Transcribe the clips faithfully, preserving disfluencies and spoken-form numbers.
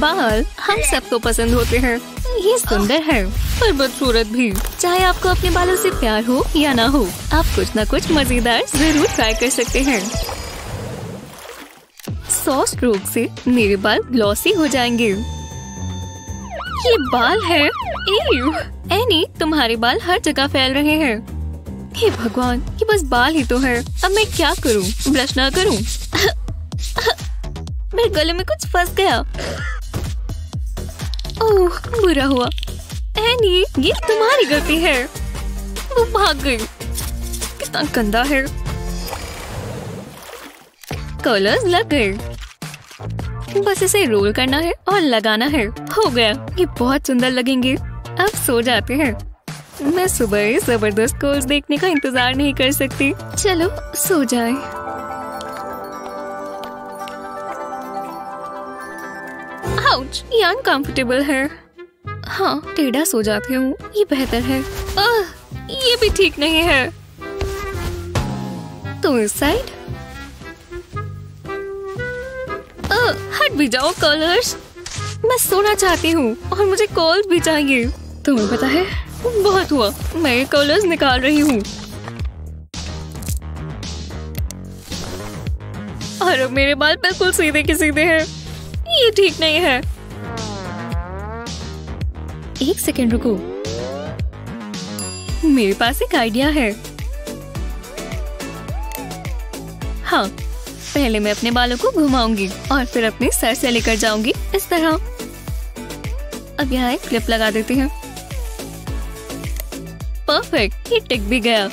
बाल हम सबको पसंद होते हैं। ये सुंदर है पर बदसूरत भी। चाहे आपको अपने बालों से प्यार हो या ना हो, आप कुछ ना कुछ मजेदार जरूर ट्राई कर सकते हैं। सॉस स्ट्रोक से मेरे बाल ग्लॉसी हो जाएंगे। ये बाल है। एनी, तुम्हारे बाल हर जगह फैल रहे हैं। हे भगवान, ये बस बाल ही तो है। अब मैं क्या करूँ? ब्रश ना करूँ? मेरे गले में कुछ फंस गया। ओह, बुरा हुआ। एनी, ये तुम्हारी गलती है। वो भाग गई। कितना गंदा है। कॉलर्स लग गए। बस इसे रोल करना है और लगाना है। हो गया। ये बहुत सुंदर लगेंगे। अब सो जाते हैं। मैं सुबह जबरदस्त कोर्स देखने का इंतजार नहीं कर सकती। चलो सो जाएं। आउच, ये अनकंफर्टेबल है। हाँ, टेढ़ा सो जाती हूँ, ये बेहतर है। आह, ये भी ठीक नहीं है। तो इस साइड हट भी जाओ कॉलर्स। मैं सोना चाहती हूँ और मुझे कॉल भी चाहिए। तुम्हें पता है, बहुत हुआ। मैं कॉलर्स निकाल रही हूँ और अब मेरे बाल बिल्कुल सीधे के सीधे हैं। ये ठीक नहीं है। एक सेकेंड रुको, मेरे पास एक आइडिया है। हाँ, पहले मैं अपने बालों को घुमाऊंगी और फिर अपने सर से लेकर जाऊंगी इस तरह। अब यहाँ एक क्लिप लगा देते हैं। परफेक्ट, ये टिक भी गया।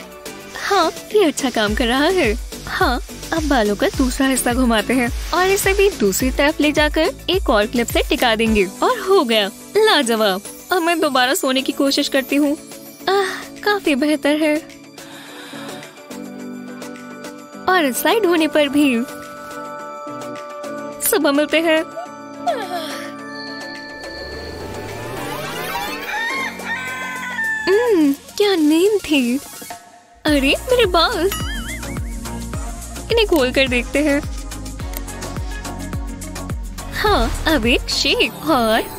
हाँ, ये अच्छा काम कर रहा है। हाँ, अब बालों का दूसरा हिस्सा घुमाते हैं और इसे भी दूसरी तरफ ले जाकर एक और क्लिप से टिका देंगे। और हो गया। लाजवाब। अब मैं दोबारा सोने की कोशिश करती हूँ। आह, काफी बेहतर है। और स्लाइड होने पर भी। सुबह मिलते हैं। हम्म, क्या नींद थी। अरे मेरे बाल, इन्हें खोल कर देखते हैं। हाँ, अब एक शेक और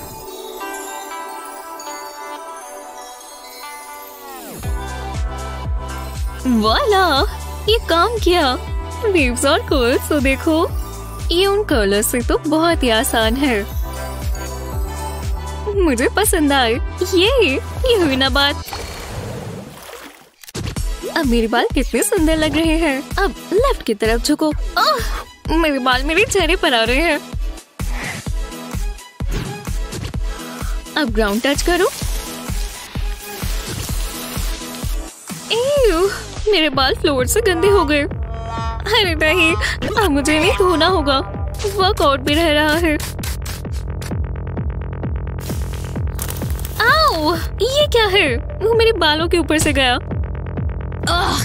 वाला, ये काम किया। वेव्स और कर्ल्स तो देखो, ये उन कर्लर्स से तो बहुत ही आसान है। मुझे पसंद आए। ये ये हुई ना बात। अब मेरे बाल कितने सुंदर लग रहे हैं। अब लेफ्ट की तरफ झुको। आह, मेरे बाल मेरे चेहरे पर आ रहे हैं। अब ग्राउंड टच करो। एयू, मेरे बाल फ्लोर से गंदे हो गए। अरे नहीं, अब मुझे नहीं धोना होगा। वर्कआउट भी रह रहा है। आओ, ये क्या है? वो मेरे बालों के ऊपर से गया। आह,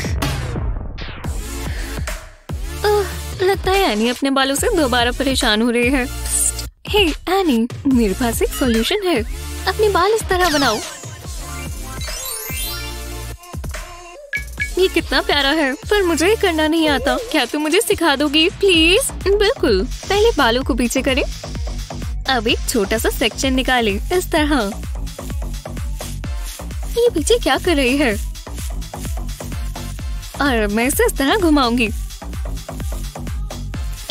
लगता है एनी अपने बालों से दोबारा परेशान हो रही है। हे एनी, मेरे पास एक सॉल्यूशन है। अपने बाल इस तरह बनाओ। ये कितना प्यारा है, पर मुझे ये करना नहीं आता। क्या तुम मुझे सिखा दोगी प्लीज? बिल्कुल। पहले बालों को पीछे करें। अब एक छोटा सा सेक्शन निकालें इस तरह। ये पीछे क्या कर रही है? और मैं इसे इस तरह घुमाऊंगी।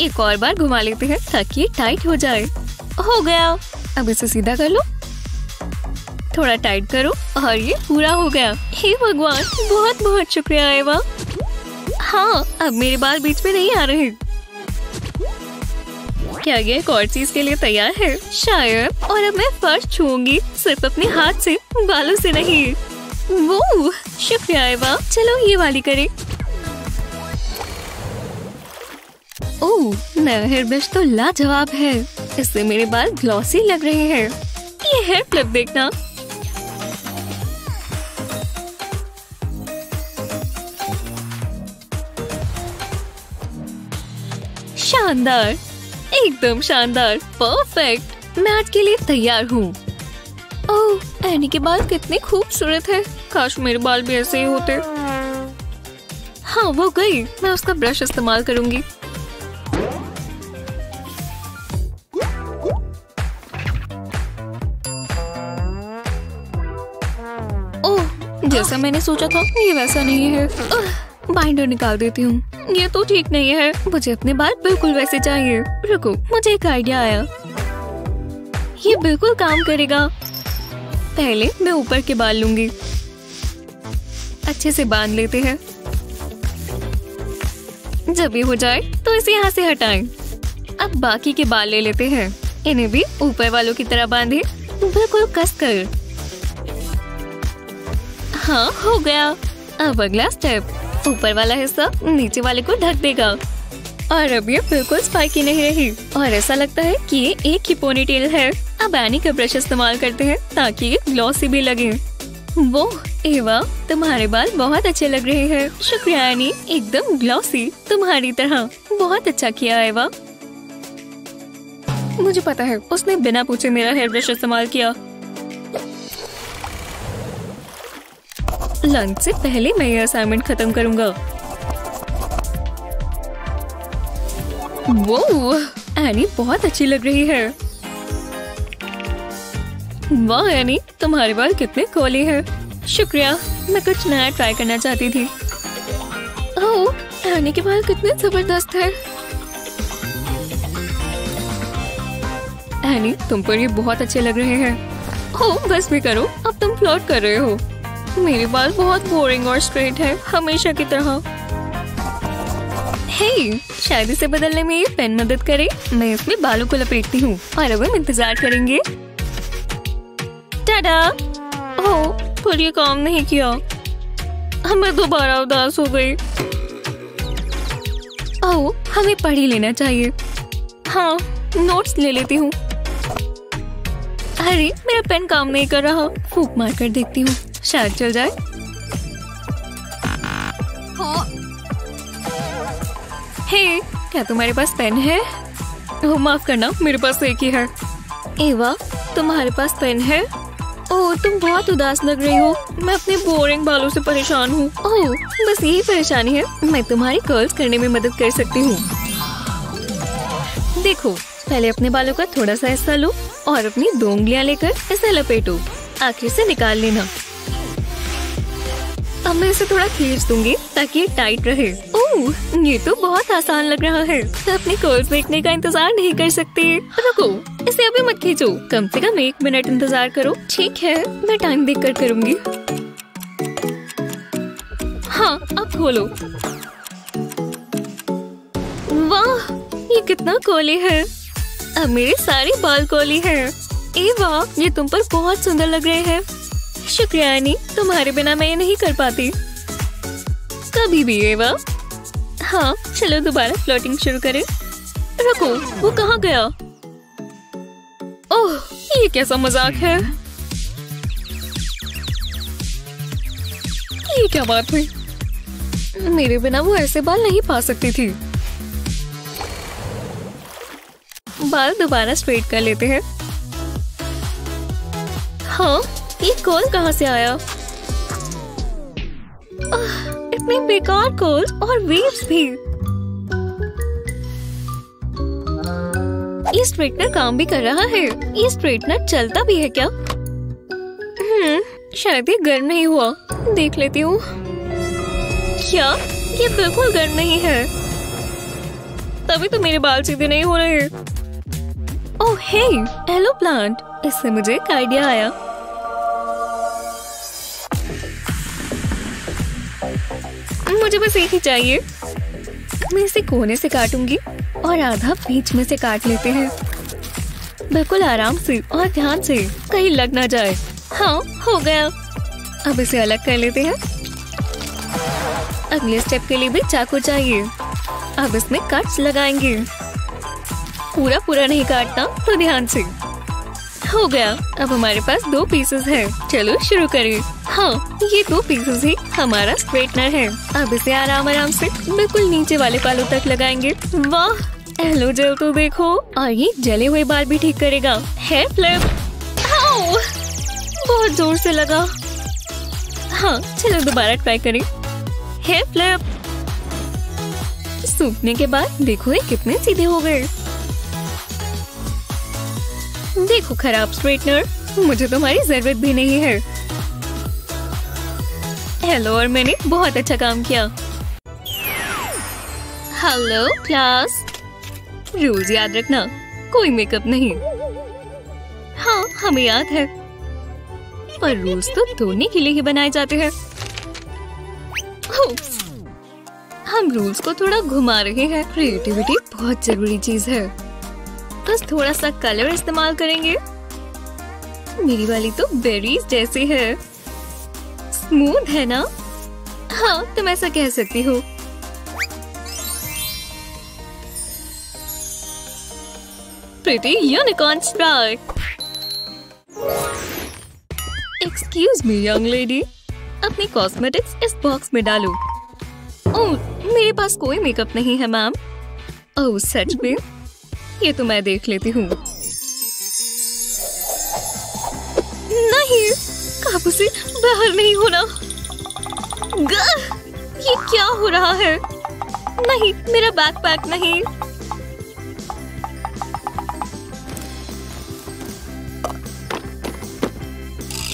एक और बार घुमा लेते हैं ताकि ये टाइट हो जाए। हो गया। अब इसे सीधा कर लो, थोड़ा टाइट करो और ये पूरा हो गया। हे भगवान, बहुत बहुत शुक्रिया एवा। हाँ, अब मेरे बाल बीच में नहीं आ रहे। क्या ये एक और चीज के लिए तैयार है? शायद। और अब मैं फर्श छूऊंगी, सिर्फ अपने हाथ से, बालों से नहीं। वो शुक्रिया एवा। चलो ये वाली करें। ओह, नया हेयर ब्रश तो लाजवाब है। इससे मेरे बाल ग्लॉसी लग रहे हैं। ये हेयर क्लिप देखना। शानदार, एकदम शानदार। परफेक्ट, मैं आज के लिए तैयार हूँ। ओह, एनी के बाल कितने खूबसूरत हैं। काश मेरे बाल भी ऐसे ही होते। हाँ, वो गई। मैं उसका ब्रश इस्तेमाल करूंगी। जैसा मैंने सोचा था ये वैसा नहीं है। बाइंडर निकाल देती हूँ, ये तो ठीक नहीं है, मुझे अपने बाल बिल्कुल वैसे चाहिए। रुको, मुझे एक आइडिया आया, ये बिल्कुल काम करेगा। पहले मैं ऊपर के बाल लूंगी, अच्छे से बांध लेते हैं। जब ये हो जाए तो इसे यहाँ से हटाएं। अब बाकी के बाल ले लेते हैं, इन्हें भी ऊपर वालों की तरह बांधे, बिल्कुल कस कर। हाँ, हो गया। अब अगला स्टेप, ऊपर वाला हिस्सा नीचे वाले को ढक देगा और अब ये बिल्कुल स्पाइकी नहीं रही और ऐसा लगता है कि ये एक ही पोनीटेल है। अब एनी का ब्रश इस्तेमाल करते हैं ताकि ये ग्लॉसी भी लगे। वो एवा, तुम्हारे बाल बहुत अच्छे लग रहे हैं, शुक्रिया एनी, एकदम ग्लॉसी तुम्हारी तरह। बहुत अच्छा किया एवा। मुझे पता है उसने बिना पूछे मेरा हेयर ब्रश इस्तेमाल किया। लंच से पहले मैं ये असाइनमेंट खत्म करूंगा। वो एनी बहुत अच्छी लग रही है। वाह एनी, तुम्हारे बाल कितने कॉली हैं। शुक्रिया, मैं कुछ नया ट्राई करना चाहती थी। ओह, एनी के बाल कितने जबरदस्त हैं। एनी, तुम पर ये बहुत अच्छे लग रहे हैं। ओह, बस भी करो, अब तुम फ्लर्ट कर रहे हो। मेरे बाल बहुत बोरिंग और स्ट्रेट है, हमेशा की तरह। हे, शायद इसे बदलने में ये पेन मदद करे। मैं इसमें बालों को लपेटती हूँ और अब हम इंतजार करेंगे। टाटा। ओह, पर ये काम नहीं किया, मैं दोबारा उदास हो गई। ओह, हमें पढ़ ही लेना चाहिए। हाँ, नोट्स ले लेती हूँ। अरे, मेरा पेन काम नहीं कर रहा, फूंक मार कर देखती हूँ, शायद चल जाए। हे, क्या तुम्हारे पास पेन है? ओह, माफ करना, मेरे पास एक ही है। एवा, तुम्हारे पास पेन है? ओह, तुम बहुत उदास लग रही हो, मैं अपने बोरिंग बालों से परेशान हूँ। ओह, बस यही परेशानी है, मैं तुम्हारी कर्ल्स करने में मदद कर सकती हूँ। देखो, पहले अपने बालों का थोड़ा सा हिस्सा लो और अपनी दो उंगलियाँ लेकर इसे लपेटो, आखिर से निकाल लेना। अब मैं इसे थोड़ा खींच दूंगी ताकि ये टाइट रहे। ओह, ये तो बहुत आसान लग रहा है, मैं अपने कर्ल्स देखने का इंतजार नहीं कर सकती। रुको, इसे अभी मत खींचो, कम से कम एक मिनट इंतजार करो। ठीक है, मैं टाइम देखकर करूंगी। हाँ, अब खोलो। वाह, ये कितना कॉली है। अब मेरे सारे बाल कॉली हैं। ए वाह, ये तुम पर बहुत सुंदर लग रहे हैं। शुक्रिया एनी, तुम्हारे बिना मैं ये नहीं कर पाती कभी भी। एवा, हाँ, चलो दोबारा फ्लर्टिंग शुरू करें। रुको, वो कहाँ गया? ओह, ये कैसा मजाक है। ये क्या बात हुई, मेरे बिना वो ऐसे बाल नहीं पा सकती थी। बाल दोबारा स्ट्रेट कर लेते हैं। हाँ, ये कॉल कहाँ से आया? आह, इतने बेकार कॉल और वेव्स भी। ये स्ट्रेटनर काम भी कर रहा है। ये स्ट्रेटनर चलता भी है क्या? हम्म, शायद ये गर्म नहीं हुआ, देख लेती हूँ। क्या ये बिल्कुल गर्म नहीं है, तभी तो मेरे बाल सीधे नहीं हो रहे। ओह हे, एलो प्लांट, इससे मुझे एक आइडिया आया। मुझे बस एक ही चाहिए। मैं इसे कोने से काटूंगी और आधा बीच में से काट लेते हैं, बिल्कुल आराम से और ध्यान से, कहीं लग ना जाए। हाँ, हो गया। अब इसे अलग कर लेते हैं। अगले स्टेप के लिए भी चाकू चाहिए। अब इसमें कट्स लगाएंगे, पूरा पूरा नहीं काटना, तो ध्यान से। हो गया। अब हमारे पास दो पीसेस हैं। चलो शुरू करें। हाँ, ये दो पीसेस ही हमारा स्ट्रेटनर है। अब इसे आराम आराम से बिल्कुल नीचे वाले बालों तक लगाएंगे। वाह, हेलो जेल तो देखो, और ये जले हुए बाल भी ठीक करेगा। हेयर फ्लिप, बहुत जोर से लगा। हाँ, चलो दोबारा ट्राई करें। हेयर फ्लिप, सूखने के बाद देखो ये कितने सीधे हो गए। देखो खराब स्ट्रेटनर, मुझे तुम्हारी जरूरत भी नहीं है। हेलो, और मैंने बहुत अच्छा काम किया। हेलो क्लास, रूल्स याद रखना, कोई मेकअप नहीं। हाँ हमें याद है, पर रूल्स तो तोड़ने के लिए ही बनाए जाते हैं। हम रूल्स को थोड़ा घुमा रहे हैं। क्रिएटिविटी बहुत जरूरी चीज है, बस थोड़ा सा कलर इस्तेमाल करेंगे। मेरी वाली तो बेरीज जैसी है, स्मूथ है ना? हाँ तुम ऐसा कह सकती हो। Pretty unicorn strike. Excuse me young lady, अपनी कॉस्मेटिक्स इस बॉक्स में डालो। ओह, मेरे पास कोई मेकअप नहीं है मैम। ओह सच में? ये तो मैं देख लेती हूँ। नहीं, काबू से बाहर नहीं होना। ये क्या हो रहा है? नहीं, मेरा बैकपैक नहीं।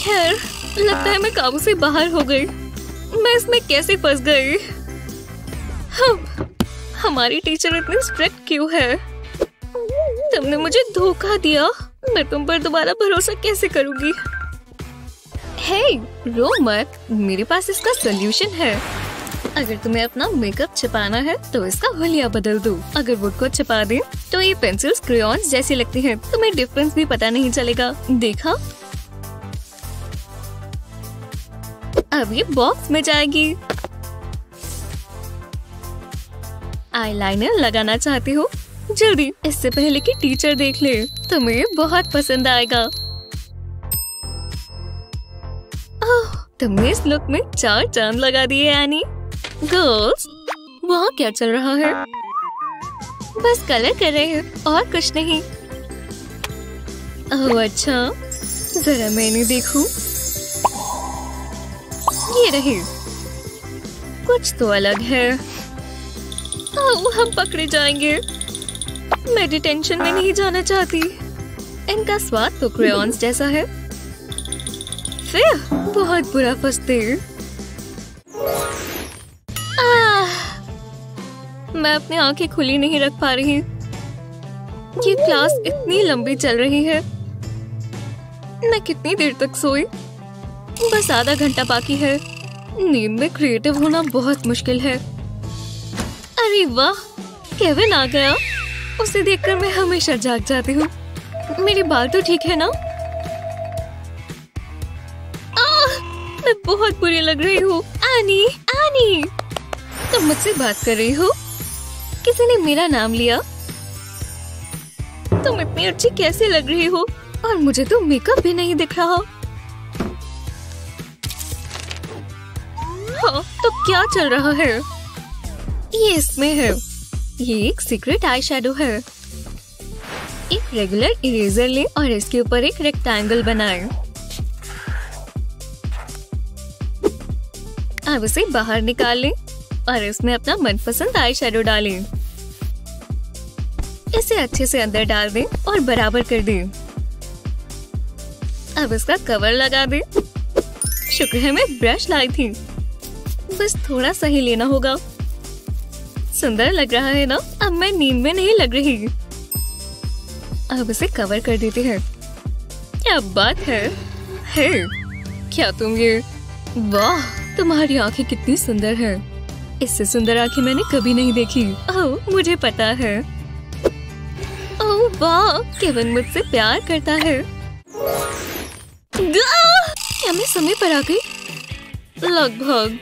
खैर, लगता है मैं काबू से बाहर हो गई। मैं इसमें कैसे फंस गई? हम, हमारी टीचर इतनी स्ट्रिक्ट क्यों है? तुमने मुझे धोखा दिया। मैं तुम पर दोबारा भरोसा कैसे करूंगी? हे, रो मत, मेरे पास इसका सॉल्यूशन है। अगर तुम्हें अपना मेकअप छिपाना है तो इसका हुलिया बदल दो। अगर वुड को छिपा दे तो ये पेंसिल्स क्रेयॉन्स जैसी लगती हैं। तुम्हें डिफरेंस भी पता नहीं चलेगा। देखा, अब ये बॉक्स में जाएगी। आईलाइनर लगाना चाहती हो? जल्दी, इससे पहले कि टीचर देख ले। तुम्हें बहुत पसंद आएगा। ओह, तुमने इस लुक में चार चांद लगा दिए एनी। गर्ल्स, वहाँ क्या चल रहा है? बस कलर कर रहे हैं और कुछ नहीं। ओह अच्छा, जरा मैंने देखूं। ये रहे, कुछ तो अलग है। ओह, हम पकड़े जाएंगे। मैं डिटेंशन में नहीं जाना चाहती। इनका स्वाद तो क्रेयॉन्स जैसा है। फिर बहुत बुरा फंसते। मैं अपनी आंखें खुली नहीं रख पा रही। ये क्लास इतनी लंबी चल रही है। मैं कितनी देर तक सोई? बस आधा घंटा बाकी है। नींद में क्रिएटिव होना बहुत मुश्किल है। अरे वाह, केविन आ गया। उसे देखकर मैं हमेशा जाग जाती हूँ। मेरे बाल तो ठीक है ना? आह, मैं बहुत बुरी लग रही हूँ। एनी, एनी, तुम मुझसे बात कर रही हो? किसी ने मेरा नाम लिया? तुम इतनी अच्छी कैसे लग रही हो? और मुझे तो मेकअप भी नहीं दिख रहा। हाँ, तो क्या चल रहा है? ये इसमें है। ये एक सीक्रेट आई शेडो है। एक रेगुलर इरेजर लें और इसके ऊपर एक रेक्टेंगल बनाएं। अब इसे बाहर निकालें और इसमें अपना मनपसंद आई शेडो डालें। इसे अच्छे से अंदर डाल दें और बराबर कर दें। अब इसका कवर लगा दें। शुक्र है मैं ब्रश लाई थी, बस थोड़ा सा ही लेना होगा। सुंदर लग रहा है ना? अब मैं नींद में नहीं लग रही। अब इसे कवर कर देते हैं। क्या बात है? हे, क्या तुम ये? वाह, तुम्हारी आंखें कितनी सुंदर हैं। इससे सुंदर आंखें मैंने कभी नहीं देखी। ओह, मुझे पता है। ओह वाह, केविन मुझसे प्यार करता है। क्या मैं समय पर आ गई? लगभग।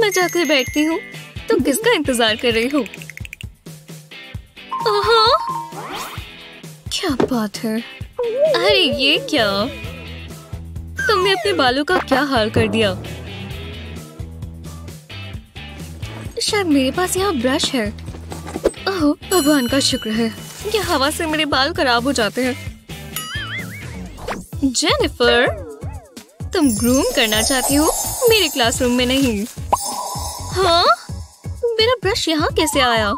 मैं जाकर बैठती हूँ। तुम किसका इंतजार कर रही हो? क्या बात है? अरे ये क्या? तुमने अपने बालों का क्या हाल कर दिया? शायद मेरे पास यहाँ ब्रश है। ओह भगवान का शुक्र है, ये हवा से मेरे बाल खराब हो जाते हैं। जेनिफर, तुम ग्रूम करना चाहती हो? मेरे क्लासरूम में नहीं। हाँ, मेरा ब्रश यहाँ कैसे आया?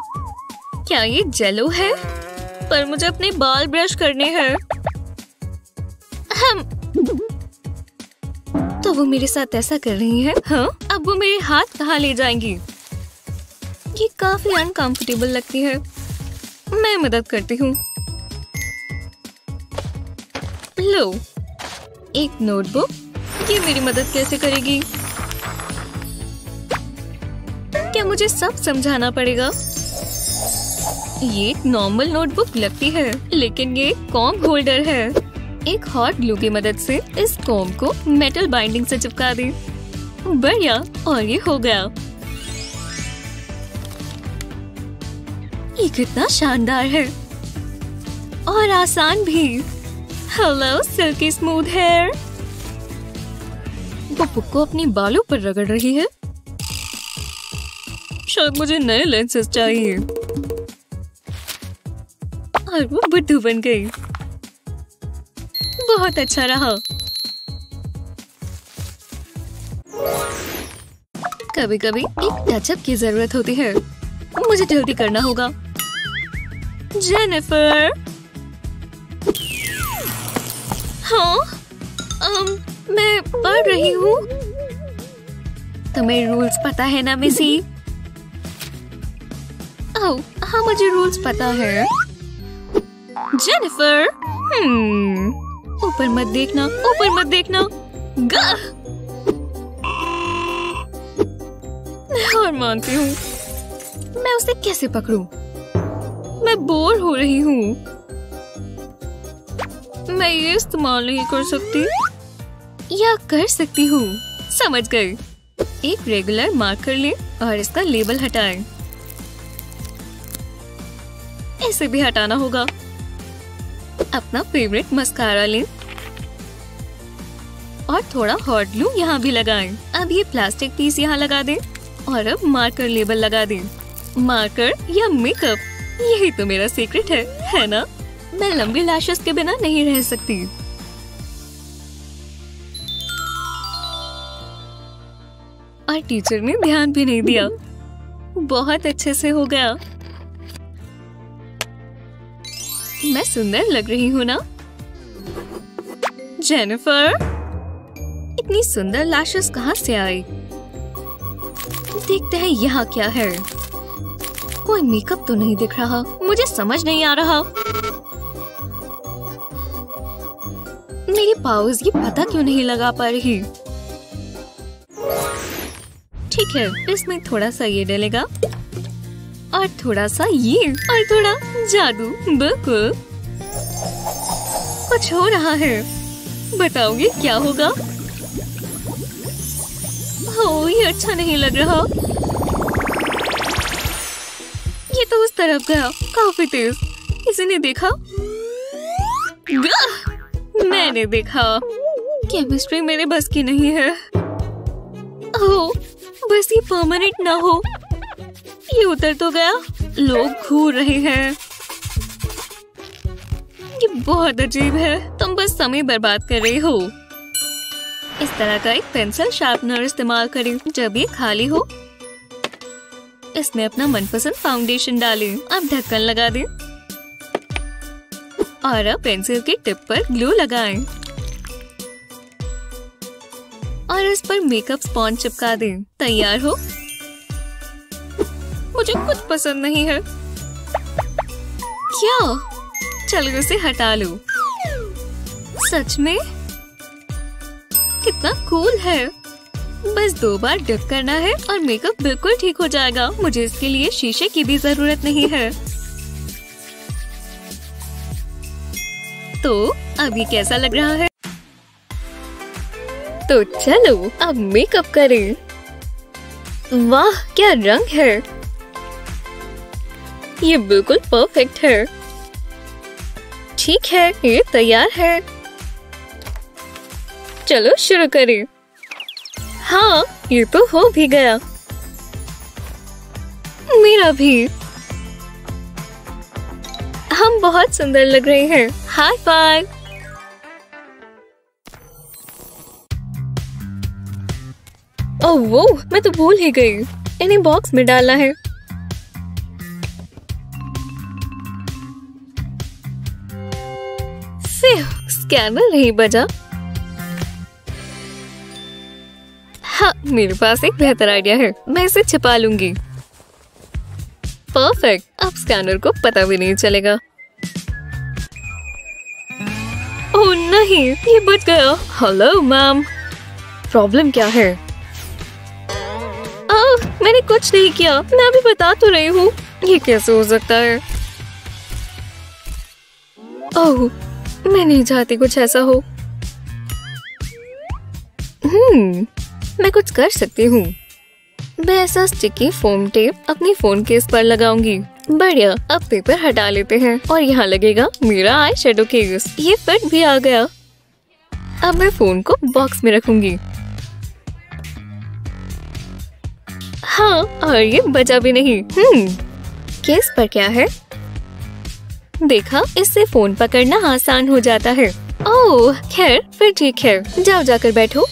क्या ये जेलो है? पर मुझे अपने बाल ब्रश करने हैं। हम, तो वो मेरे साथ ऐसा कर रही है। हाँ, अब वो मेरे हाथ कहाँ ले जाएंगी? ये काफी अनकंफर्टेबल लगती है। मैं मदद करती हूँ। लो, एक नोटबुक। ये मेरी मदद कैसे करेगी? क्या मुझे सब समझाना पड़ेगा? ये नॉर्मल नोटबुक लगती है, लेकिन ये कॉम्ब होल्डर है। एक हॉट ग्लू की मदद से इस कॉम्ब को मेटल बाइंडिंग से चिपका दें। बढ़िया, और ये हो गया। ये कितना शानदार है और आसान भी। Hello silky smooth hair. वो पुक्को अपने बालों पर रगड़ रही है। शायद मुझे नए लेंसेस चाहिए। और वो बुद्धू बन गई। बहुत अच्छा रहा। कभी कभी एक टचअप की जरूरत होती है। मुझे जल्दी करना होगा। जेनिफर। हाँ, अम, मैं पढ़ रही हूँ। तुम्हें रूल्स पता है ना मिसी? ओह, हाँ मुझे रूल्स पता है। जेनिफर, हम्म, ऊपर मत देखना, ऊपर मत देखना। गाह। हार मानती हूँ। मैं उसे कैसे पकड़ूं? मैं बोर हो रही हूँ। मैं ये इस्तेमाल नहीं कर सकती या कर सकती हूँ। समझ गई। एक रेगुलर मार्कर ले और इसका लेबल हटाएं। इसे भी हटाना होगा। अपना फेवरेट मस्कारा लें और थोड़ा हॉट ग्लू यहाँ भी लगाएं। अब ये प्लास्टिक पीस यहाँ लगा दें और अब मार्कर लेबल लगा दें। मार्कर या मेकअप, यही तो मेरा सीक्रेट है, है ना? मैं लंबी लैशेस के बिना नहीं रह सकती। और टीचर ने ध्यान भी नहीं दिया। बहुत अच्छे से हो गया। मैं सुंदर लग रही हूँ ना? जेनिफर, इतनी सुंदर लैशेस कहाँ से आई? देखते हैं यहाँ क्या है। कोई मेकअप तो नहीं दिख रहा। मुझे समझ नहीं आ रहा। मेरी पाउज ये पता क्यों नहीं लगा पा रही। ठीक है, इसमें थोड़ा सा ये डलेगा और थोड़ा सा ये और थोड़ा जादू। बिल्कुल कुछ हो रहा है। बताओगे क्या होगा? हो, ये अच्छा नहीं लग रहा। ये तो उस तरफ गया, काफी तेज। किसी ने देखा? मैंने देखा। केमिस्ट्री मेरे बस की नहीं है। ओह, बस ये परमानेंट ना हो। ये उतर तो गया। लोग घूर रहे हैं। ये बहुत अजीब है। तुम बस समय बर्बाद कर रहे हो। इस तरह का एक पेंसिल शार्पनर इस्तेमाल करें। जब ये खाली हो, इसमें अपना मनपसंद फाउंडेशन डालें। अब ढक्कन लगा दें और अब पेंसिल के टिप पर ग्लू लगाएं और इस पर मेकअप स्पॉन्ज चिपका दें। तैयार हो। मुझे कुछ पसंद नहीं है। क्या? चलो इसे हटा लो। सच में कितना कूल है। बस दो बार डिप करना है और मेकअप बिल्कुल ठीक हो जाएगा। मुझे इसके लिए शीशे की भी जरूरत नहीं है। तो अब ये कैसा लग रहा है? तो चलो अब मेकअप करें। वाह, क्या रंग है। ये बिल्कुल परफेक्ट है। ठीक है, ये तैयार है। चलो शुरू करें। हाँ, ये तो हो भी गया। मेरा भी। हम बहुत सुंदर लग रहे हैं। High five. ओह वो, मैं तो भूल ही गई। इन्हें बॉक्स में डालना है। स्कैनर नहीं बजा। हाँ, मेरे पास एक बेहतर आइडिया है, मैं इसे छिपा लूंगी। परफेक्ट, अब स्कैनर को पता भी नहीं चलेगा। ओह नहीं, ये बच गया। हेलो मैम, प्रॉब्लम क्या है? आह, मैंने कुछ नहीं किया, मैं भी बता तो रही हूँ। ये कैसे हो सकता है? ओह, मैं नहीं चाहती कुछ ऐसा हो। हम्म, मैं कुछ कर सकती हूँ। मैं ऐसा स्टिकी फोम टेप अपने फोन केस पर लगाऊंगी। बढ़िया, अब पेपर हटा लेते हैं और यहाँ लगेगा मेरा आई शेडो केस। ये फिट भी आ गया। अब मैं फोन को बॉक्स में रखूंगी। हाँ, और ये बचा भी नहीं। हम्म, केस पर क्या है? देखा, इससे फोन पकड़ना आसान हो जाता है। ओह, खैर फिर ठीक है, जाओ जाकर बैठो।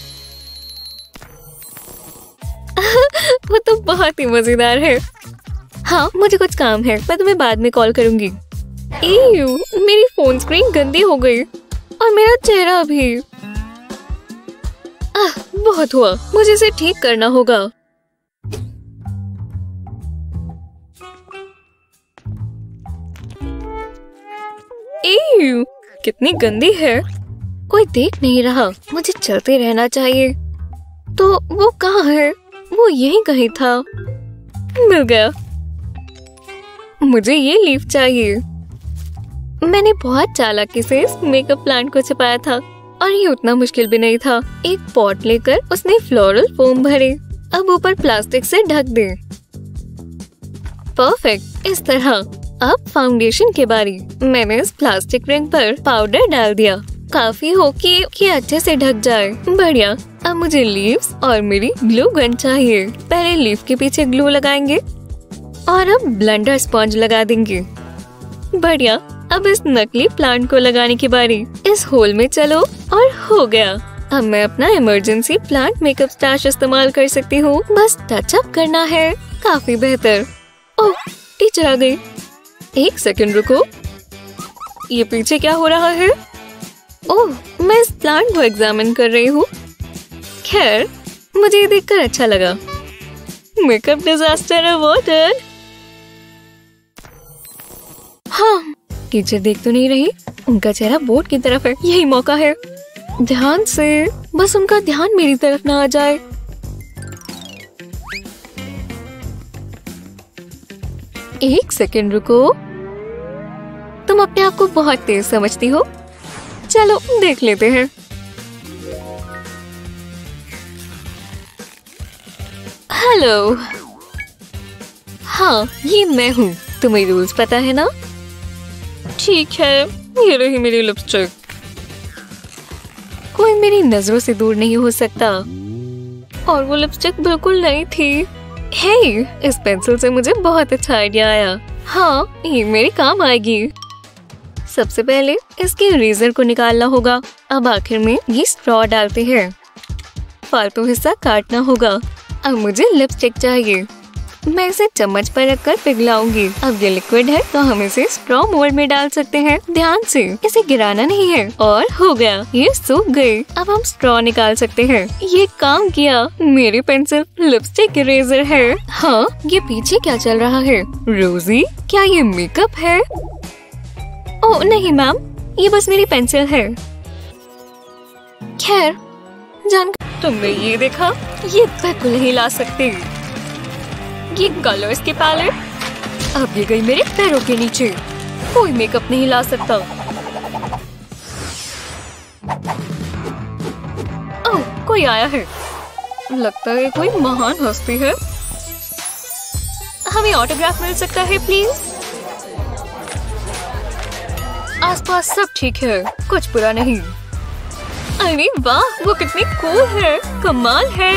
वो तो बहुत ही मजेदार है। हाँ, मुझे कुछ काम है, मैं तुम्हें बाद में कॉल करूंगी। एयू, मेरी फोन स्क्रीन गंदी हो गई और मेरा चेहरा भी। आह, बहुत हुआ, मुझे इसे ठीक करना होगा। एयू, कितनी गंदी है, कोई देख नहीं रहा। मुझे चलते रहना चाहिए। तो वो कहाँ है? वो यही कहीं था। मिल गया। मुझे ये लीफ चाहिए। मैंने बहुत चालाकी से इस मेकअप प्लांट को छिपाया था और ये उतना मुश्किल भी नहीं था। एक पॉट लेकर उसने फ्लोरल फोम भरे। अब ऊपर प्लास्टिक से ढक दें। परफेक्ट, इस तरह। अब फाउंडेशन के बारी। मैंने इस प्लास्टिक रिंग पर पाउडर डाल दिया, काफी हो कि ये अच्छे से ढक जाए। बढ़िया, अब मुझे लीव्स और मेरी ग्लू गन चाहिए। पहले लीफ के पीछे ग्लू लगाएंगे और अब ब्लेंडर स्पॉन्ज लगा देंगे। बढ़िया, अब इस नकली प्लांट को लगाने की बारी। इस होल में चलो, और हो गया। अब मैं अपना इमरजेंसी प्लांट मेकअप स्टैश इस्तेमाल कर सकती हूँ, बस टचअप करना है। काफी बेहतर। ओह, टीचर आ गई। एक सेकेंड रुको, ये पीछे क्या हो रहा है? ओह, मैं इस प्लांट को एग्जामिन कर रही हूँ। खैर, मुझे ये देखकर अच्छा लगा। Makeup disaster awarded. हाँ, टीचर देख तो नहीं रही, उनका चेहरा बोर्ड की तरफ है। यही मौका है, ध्यान से, बस उनका ध्यान मेरी तरफ ना आ जाए। एक सेकंड रुको, तुम अपने आप को बहुत तेज समझती हो। चलो देख लेते हैं। हेलो, हाँ ये मैं हूँ, तुम्हें रूल्स पता है ना? ठीक है, ये रही मेरी लिपस्टिक। कोई मेरी नजरों से दूर नहीं हो सकता। और वो लिपस्टिक बिल्कुल नहीं थी। हे, इस पेंसिल से मुझे बहुत अच्छा आइडिया आया। हाँ, ये मेरे काम आएगी। सबसे पहले इसके रेजर को निकालना होगा। अब आखिर में ये स्ट्रॉ डालते हैं। फालतू हिस्सा काटना होगा। अब मुझे लिपस्टिक चाहिए। मैं इसे चम्मच पर रखकर पिघलाऊंगी। अब ये लिक्विड है तो हम इसे स्ट्रॉ मोल्ड में डाल सकते हैं। ध्यान से, इसे गिराना नहीं है। और हो गया, ये सूख गई। अब हम स्ट्रॉ निकाल सकते हैं। ये काम किया। मेरी पेंसिल, लिपस्टिक, इरेजर है। हाँ, ये पीछे क्या चल रहा है? रोजी, क्या ये मेकअप है? ओह नहीं मैम, ये बस मेरी पेंसिल है। खैर, जान तुमने ये देखा? ये बिल्कुल नहीं ला सकती। ये कलर्स के पैलेट। अब ये गई मेरे पैरों के नीचे। कोई मेकअप नहीं ला सकता। ओह, कोई आया है। लगता है कोई महान हस्ती है। हमें ऑटोग्राफ मिल सकता है प्लीज? आसपास सब ठीक है, कुछ बुरा नहीं। अरे वाह, वो कितनी कूल है। कमाल है।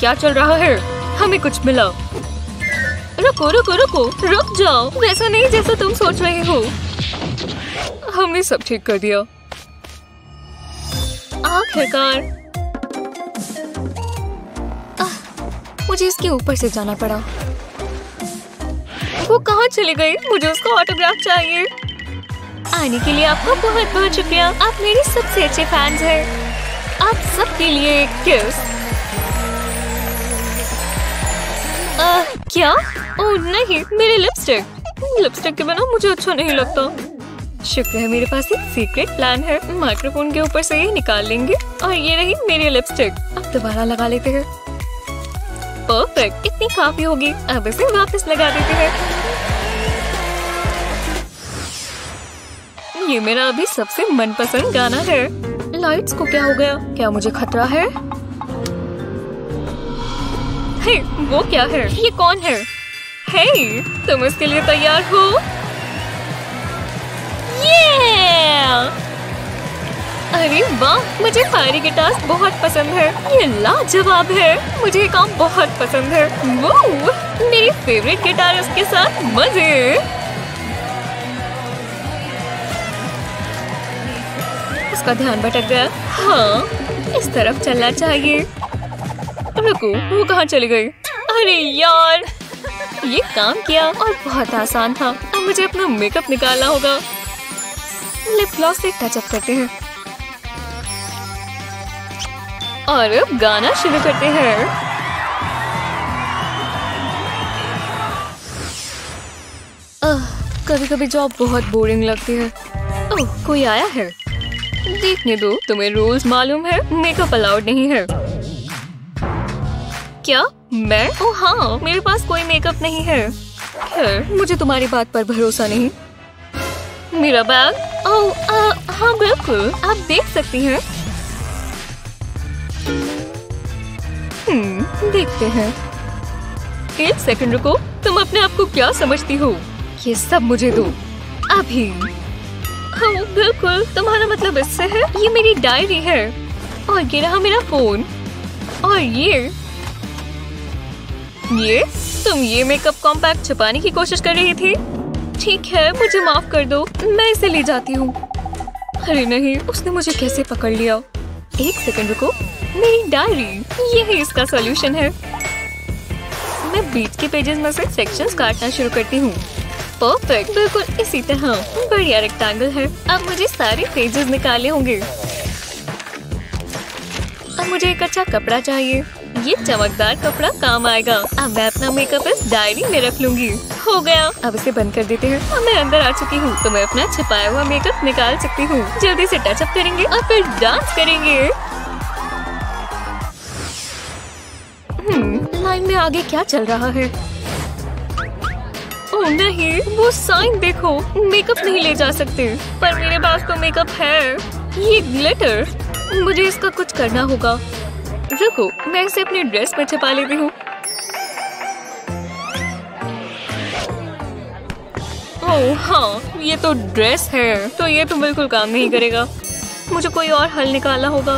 क्या चल रहा है? हमें कुछ मिला। रुको रुको रुको, रुक जाओ। वैसा नहीं जैसा तुम सोच रहे हो। हमने सब ठीक कर दिया। आखिरकार मुझे इसके ऊपर से जाना पड़ा। वो कहाँ चली गई? मुझे उसका ऑटोग्राफ चाहिए। आने के लिए आपका बहुत बहुत शुक्रिया। आप मेरे सबसे अच्छे फैंस हैं। आप सबके लिए एक किस। आ, क्या? ओह नहीं, मेरी लिपस्टिक। लिपस्टिक के बिना मुझे अच्छा नहीं लगता। शुक्र है मेरे पास एक सीक्रेट प्लान है। माइक्रोफोन के ऊपर से ये निकाल लेंगे और ये रही मेरी लिपस्टिक। अब दोबारा लगा लेते हैं। परफेक्ट, इतनी काफी होगी। अब इसे वापस लगा देते हैं। ये मेरा अभी सबसे मनपसंद गाना है। लाइट्स को क्या हो गया? क्या मुझे खतरा है? हे, वो क्या है? ये कौन है? हे, तुम इसके लिए तैयार हो? अरे वाह, मुझे फायरी गिटार्स बहुत पसंद है। ये लाजवाब है। मुझे ये काम बहुत पसंद है। वो मेरी फेवरेट गिटार है, उसके साथ मजे। उसका ध्यान भटक गया। हाँ, इस तरफ चलना चाहिए। रुको, वो कहाँ चली गई? अरे यार, ये काम किया और बहुत आसान था। अब मुझे अपना मेकअप निकालना होगा। लिप ग्लॉस से टचअप करते हैं और अब गाना शुरू करते हैं। कभी कभी जॉब बहुत बोरिंग लगती है। ओह, कोई आया है। देखने दो, तुम्हें रूल्स मालूम है, मेकअप अलाउड नहीं है। क्या मैं? ओह हाँ, मेरे पास कोई मेकअप नहीं है। खैर, मुझे तुम्हारी बात पर भरोसा नहीं। मेरा बैग? ओह हाँ बिल्कुल, आप देख सकती हैं। हम्म, देखते हैं। एक सेकंड रुको, तुम अपने आप को क्या समझती हो? ये सब मुझे दो अभी। हाँ बिल्कुल, तुम्हारा मतलब इससे है। ये मेरी डायरी है और ये रहा मेरा फोन और ये ये तुम ये मेकअप कॉम्पैक्ट छुपाने की कोशिश कर रही थी। ठीक है, मुझे माफ कर दो, मैं इसे ले जाती हूँ। अरे नहीं, उसने मुझे कैसे पकड़ लिया? एक सेकंड रुको, मेरी डायरी, यही इसका सॉल्यूशन है। मैं बीच के पेजेस में से सेक्शंस काटना शुरू करती हूँ। परफेक्ट, बिल्कुल इसी तरह। बढ़िया रेक्टेंगल है। अब मुझे सारे पेजेस निकाले होंगे। अब मुझे एक अच्छा कपड़ा चाहिए। ये चमकदार कपड़ा काम आएगा। अब मैं अपना मेकअप इस डायरी में रख लूंगी। हो गया, अब इसे बंद कर देते हैं। अब मैं अंदर आ चुकी हूँ, तो मैं अपना छिपाया हुआ मेकअप निकाल सकती हूँ। जल्दी से टचअप करेंगे और फिर डांस करेंगे। हम्म, लाइन में आगे क्या चल रहा है? ओह नहीं, वो साइन देखो, मेकअप नहीं ले जा सकते। पर मेरे पास तो मेकअप है। ये ग्लिटर, मुझे इसका कुछ करना होगा। रुको, मैं इसे अपनी ड्रेस में छिपा लेती हूँ। ओह हाँ, ये तो ड्रेस है, तो ये तो बिल्कुल काम नहीं करेगा। मुझे कोई और हल निकालना होगा।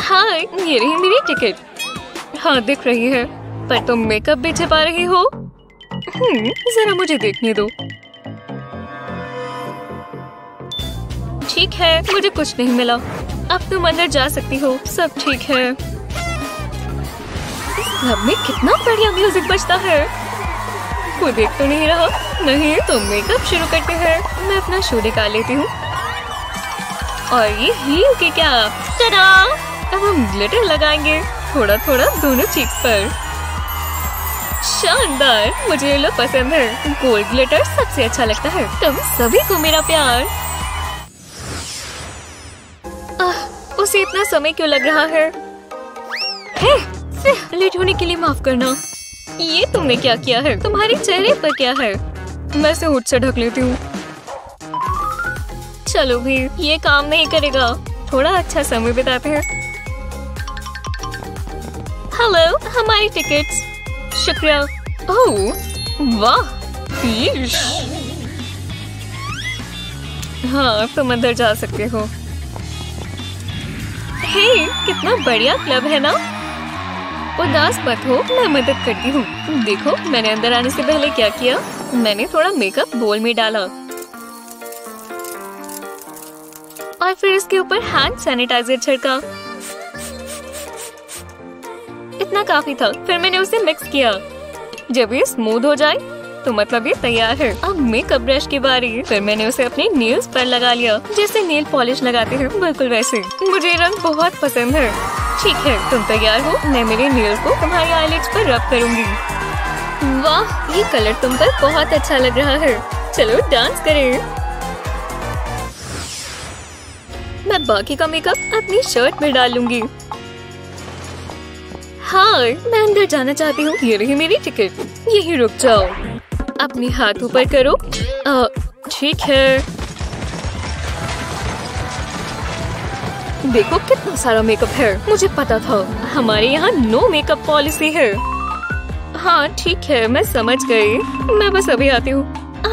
हाँ, ये रही मेरी टिकट। हाँ, दिख रही है। पर तुम मेकअप भी छिपा रही हो। हम्म, जरा मुझे देखने दो। ठीक है, मुझे कुछ नहीं मिला। अब तुम अंदर जा सकती हो, सब ठीक है। इस क्लब में कितना बढ़िया म्यूजिक बजता है। कोई देख तो नहीं रहा? नहीं, तो मेकअप शुरू करते हैं। मैं अपना शो निकाल लेती हूँ और ये हील के क्या। tada! अब हम ग्लिटर लगाएंगे, थोड़ा थोड़ा दोनों चीक पर। शानदार, मुझे ये लोग पसंद है। गोल्ड ग्लिटर सबसे अच्छा लगता है। तुम सभी को मेरा प्यार। उसे इतना समय क्यों लग रहा है? हे, लेट होने के लिए माफ करना। ये तुमने क्या किया है? तुम्हारे चेहरे पर क्या है? मैं इसे हुड से ढक लेती हूँ। चलो भी, ये काम नहीं करेगा। थोड़ा अच्छा समय बिताते हैं। हेलो, हमारी टिकट्स। शुक्रिया। ओह वाह, हाँ तुम अंदर जा सकते हो। हे, कितना बढ़िया क्लब है ना। उदास मत हो, मैं मदद करती हूँ। देखो, मैंने अंदर आने से पहले क्या किया। मैंने थोड़ा मेकअप बोल में डाला और फिर इसके ऊपर हैंड सैनिटाइजर छिड़का। इतना काफी था। फिर मैंने उसे मिक्स किया। जब ये स्मूथ हो जाए तो मतलब ये तैयार है। अब मेकअप ब्रश की बारी। फिर मैंने उसे अपने नेल्स पर लगा लिया, जैसे नेल पॉलिश लगाते हैं, बिल्कुल वैसे। मुझे रंग बहुत पसंद है। ठीक है, तुम तैयार हो? मैं मेरे नेल को तुम्हारी आईलिड्स पर रब करूंगी। वाह, ये कलर तुम पर बहुत अच्छा लग रहा है। चलो डांस करें। मैं बाकी का मेकअप अपनी शर्ट में डालूंगी। हाँ, मैं अंदर जाना चाहती हूँ। ये रही मेरी टिकट। यही रुक जाओ, अपने हाथ ऊपर करो। आ, ठीक है, देखो कितना सारा मेकअप है। मुझे पता था, हमारे यहाँ नो मेकअप पॉलिसी है। हाँ ठीक है, मैं समझ गई। मैं बस अभी आती हूँ।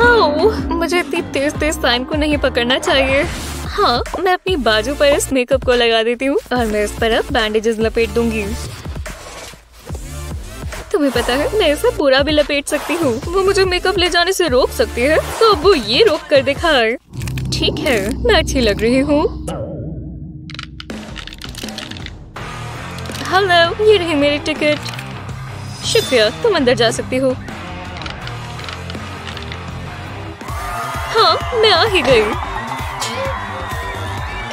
आओ, मुझे इतनी तेज तेज साइन को नहीं पकड़ना चाहिए। हाँ, मैं अपनी बाजू पर इस मेकअप को लगा देती हूँ और मैं इस पर अब बैंडेजेस लपेट दूंगी। तुम्हें पता है, मैं इसे पूरा भी लपेट सकती हूँ। वो मुझे मेकअप ले जाने से रोक सकती है, तो अब वो ये रोक कर दिखाए। ठीक है, मैं अच्छी लग रही हूँ। हेलो, ये रही मेरी टिकट। शुक्रिया, तुम अंदर जा सकती हो। हाँ, मैं आ ही गई।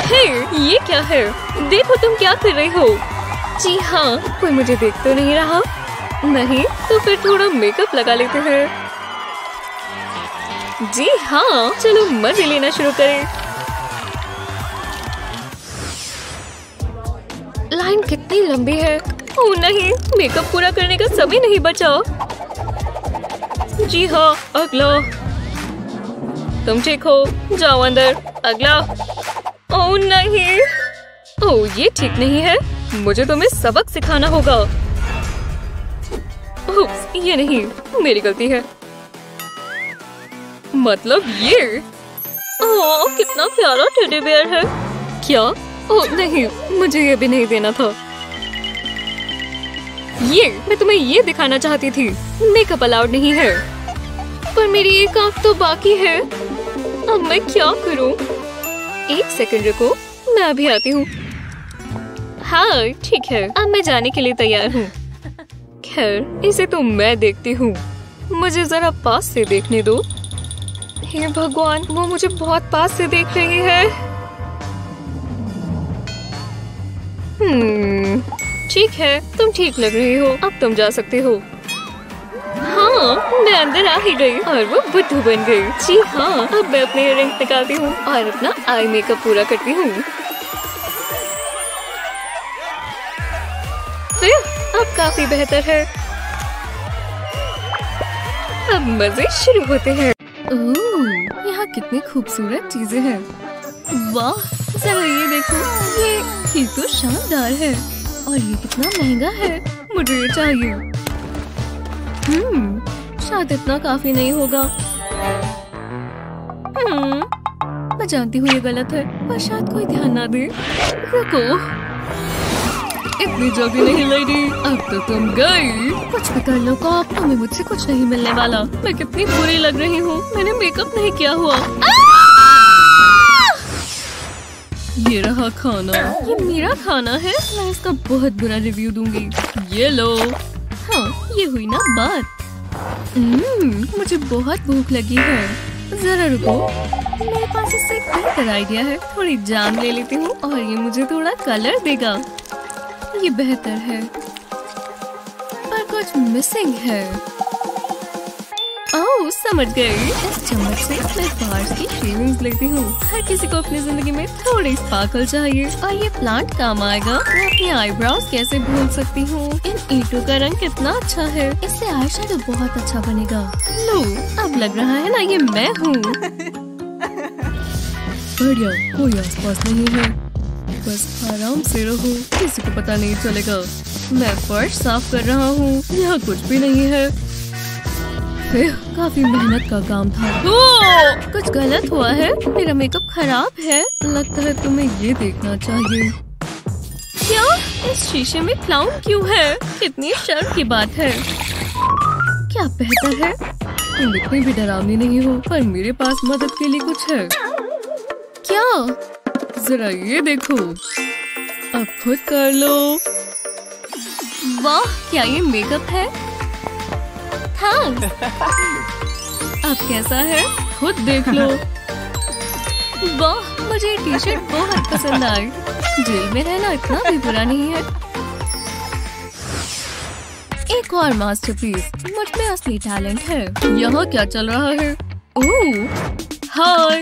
हे, ये क्या है? देखो तुम क्या कर रही हो। जी हाँ, कोई मुझे देख तो नहीं रहा। नहीं तो फिर थोड़ा मेकअप लगा लेते हैं। जी हाँ, चलो मजे लेना शुरू करें। लाइन कितनी लंबी है। ओह नहीं, मेकअप पूरा करने का समय नहीं बचा। जी हाँ, अगला। तुम ठीक हो, जाओ अंदर। अगला। ओह नहीं, ओह ये ठीक नहीं है। मुझे तुम्हें सबक सिखाना होगा। ओह ये नहीं, मेरी गलती है। मतलब ये। ओह कितना प्यारा टेडी बेयर है। क्या? ओह नहीं, मुझे ये भी नहीं देना था। ये मैं तुम्हें ये दिखाना चाहती थी। मेकअप अलाउड नहीं है, पर मेरी एक आंख तो बाकी है। अब मैं क्या करूं? एक सेकंड रुको, मैं अभी आती हूँ। हाँ ठीक है, अब मैं जाने के लिए तैयार हूँ। खैर, इसे तो मैं देखती हूँ। मुझे जरा पास से देखने दो। हे भगवान, वो मुझे बहुत पास से देख रही है। हम्म, ठीक है, तुम ठीक लग रही हो। अब तुम जा सकते हो। हाँ, मैं अंदर आ ही गई और वो बुद्धू बन गई। जी हाँ, अब मैं अपने इयररिंग निकालती हूँ और अपना आई मेकअप पूरा करती हूँ। फिर अब काफी बेहतर है। अब मजे शुरू होते हैं। ओह, यहाँ कितनी खूबसूरत चीजें हैं। वाह, जरा ये देखो। ये ये तो शानदार है। और ये कितना महंगा है, मुझे ये चाहिए। हम्म, शायद इतना काफी नहीं होगा। हम्म, मैं जानती हूँ ये गलत है, पर शायद कोई ध्यान ना दे। रुको, इतनी जल्दी नहीं लेडी। अब तो तुम गई। कुछ भी कर लो कॉप, तुम्हें मुझसे कुछ नहीं मिलने वाला। मैं कितनी बुरी लग रही हूँ। मैंने मेकअप नहीं किया हुआ। ये रहा खाना। ये मेरा खाना है। मैं इसका बहुत बुरा रिव्यू दूंगी। ये लो। हाँ, ये हुई ना बात। हम्म, मुझे बहुत भूख लगी है। जरा रुको, मेरे पास इससे एक बेहतर आइडिया है। थोड़ी जाम ले लेती हूँ और ये मुझे थोड़ा कलर देगा। ये बेहतर है, पर कुछ मिसिंग है। ओह, समझ गई। इस चम्मच से मैं फ्लावर्स की शेविंग्स लेती हूँ। हर किसी को अपनी जिंदगी में थोड़ी स्पार्कल चाहिए और ये प्लांट काम आएगा। मैं अपनी आईब्राउज कैसे भूल सकती हूँ। इन ईंटों का रंग कितना अच्छा है। इससे आई शेडो बहुत अच्छा बनेगा। लो, अब लग रहा है ना ये मैं हूँ। बढ़िया, कोई आस पास नहीं है। बस आराम से रहो, किसी को पता नहीं चलेगा। मैं फर्श साफ कर रहा हूँ। यहाँ कुछ भी नहीं है। काफी मेहनत का काम था। ओ! कुछ गलत हुआ है। मेरा मेकअप खराब है। लगता है तुम्हें ये देखना चाहिए। क्या? इस शीशे में क्लाउन क्यों है? कितनी शर्म की बात है। क्या बेहतर है? तुम इतनी भी डरावनी नहीं हो, पर मेरे पास मदद के लिए कुछ है। क्या? जरा ये देखो। अब खुद कर लो। वाह, क्या ये मेकअप है? हाँ। अब कैसा है, खुद देख लो। वाह, मुझे टी शर्ट बहुत पसंद आई। जेल में रहना इतना भी बुरा नहीं है। एक और मास्टरपीस। मुझ में असली टैलेंट है। यहाँ क्या चल रहा है? ओह हाय,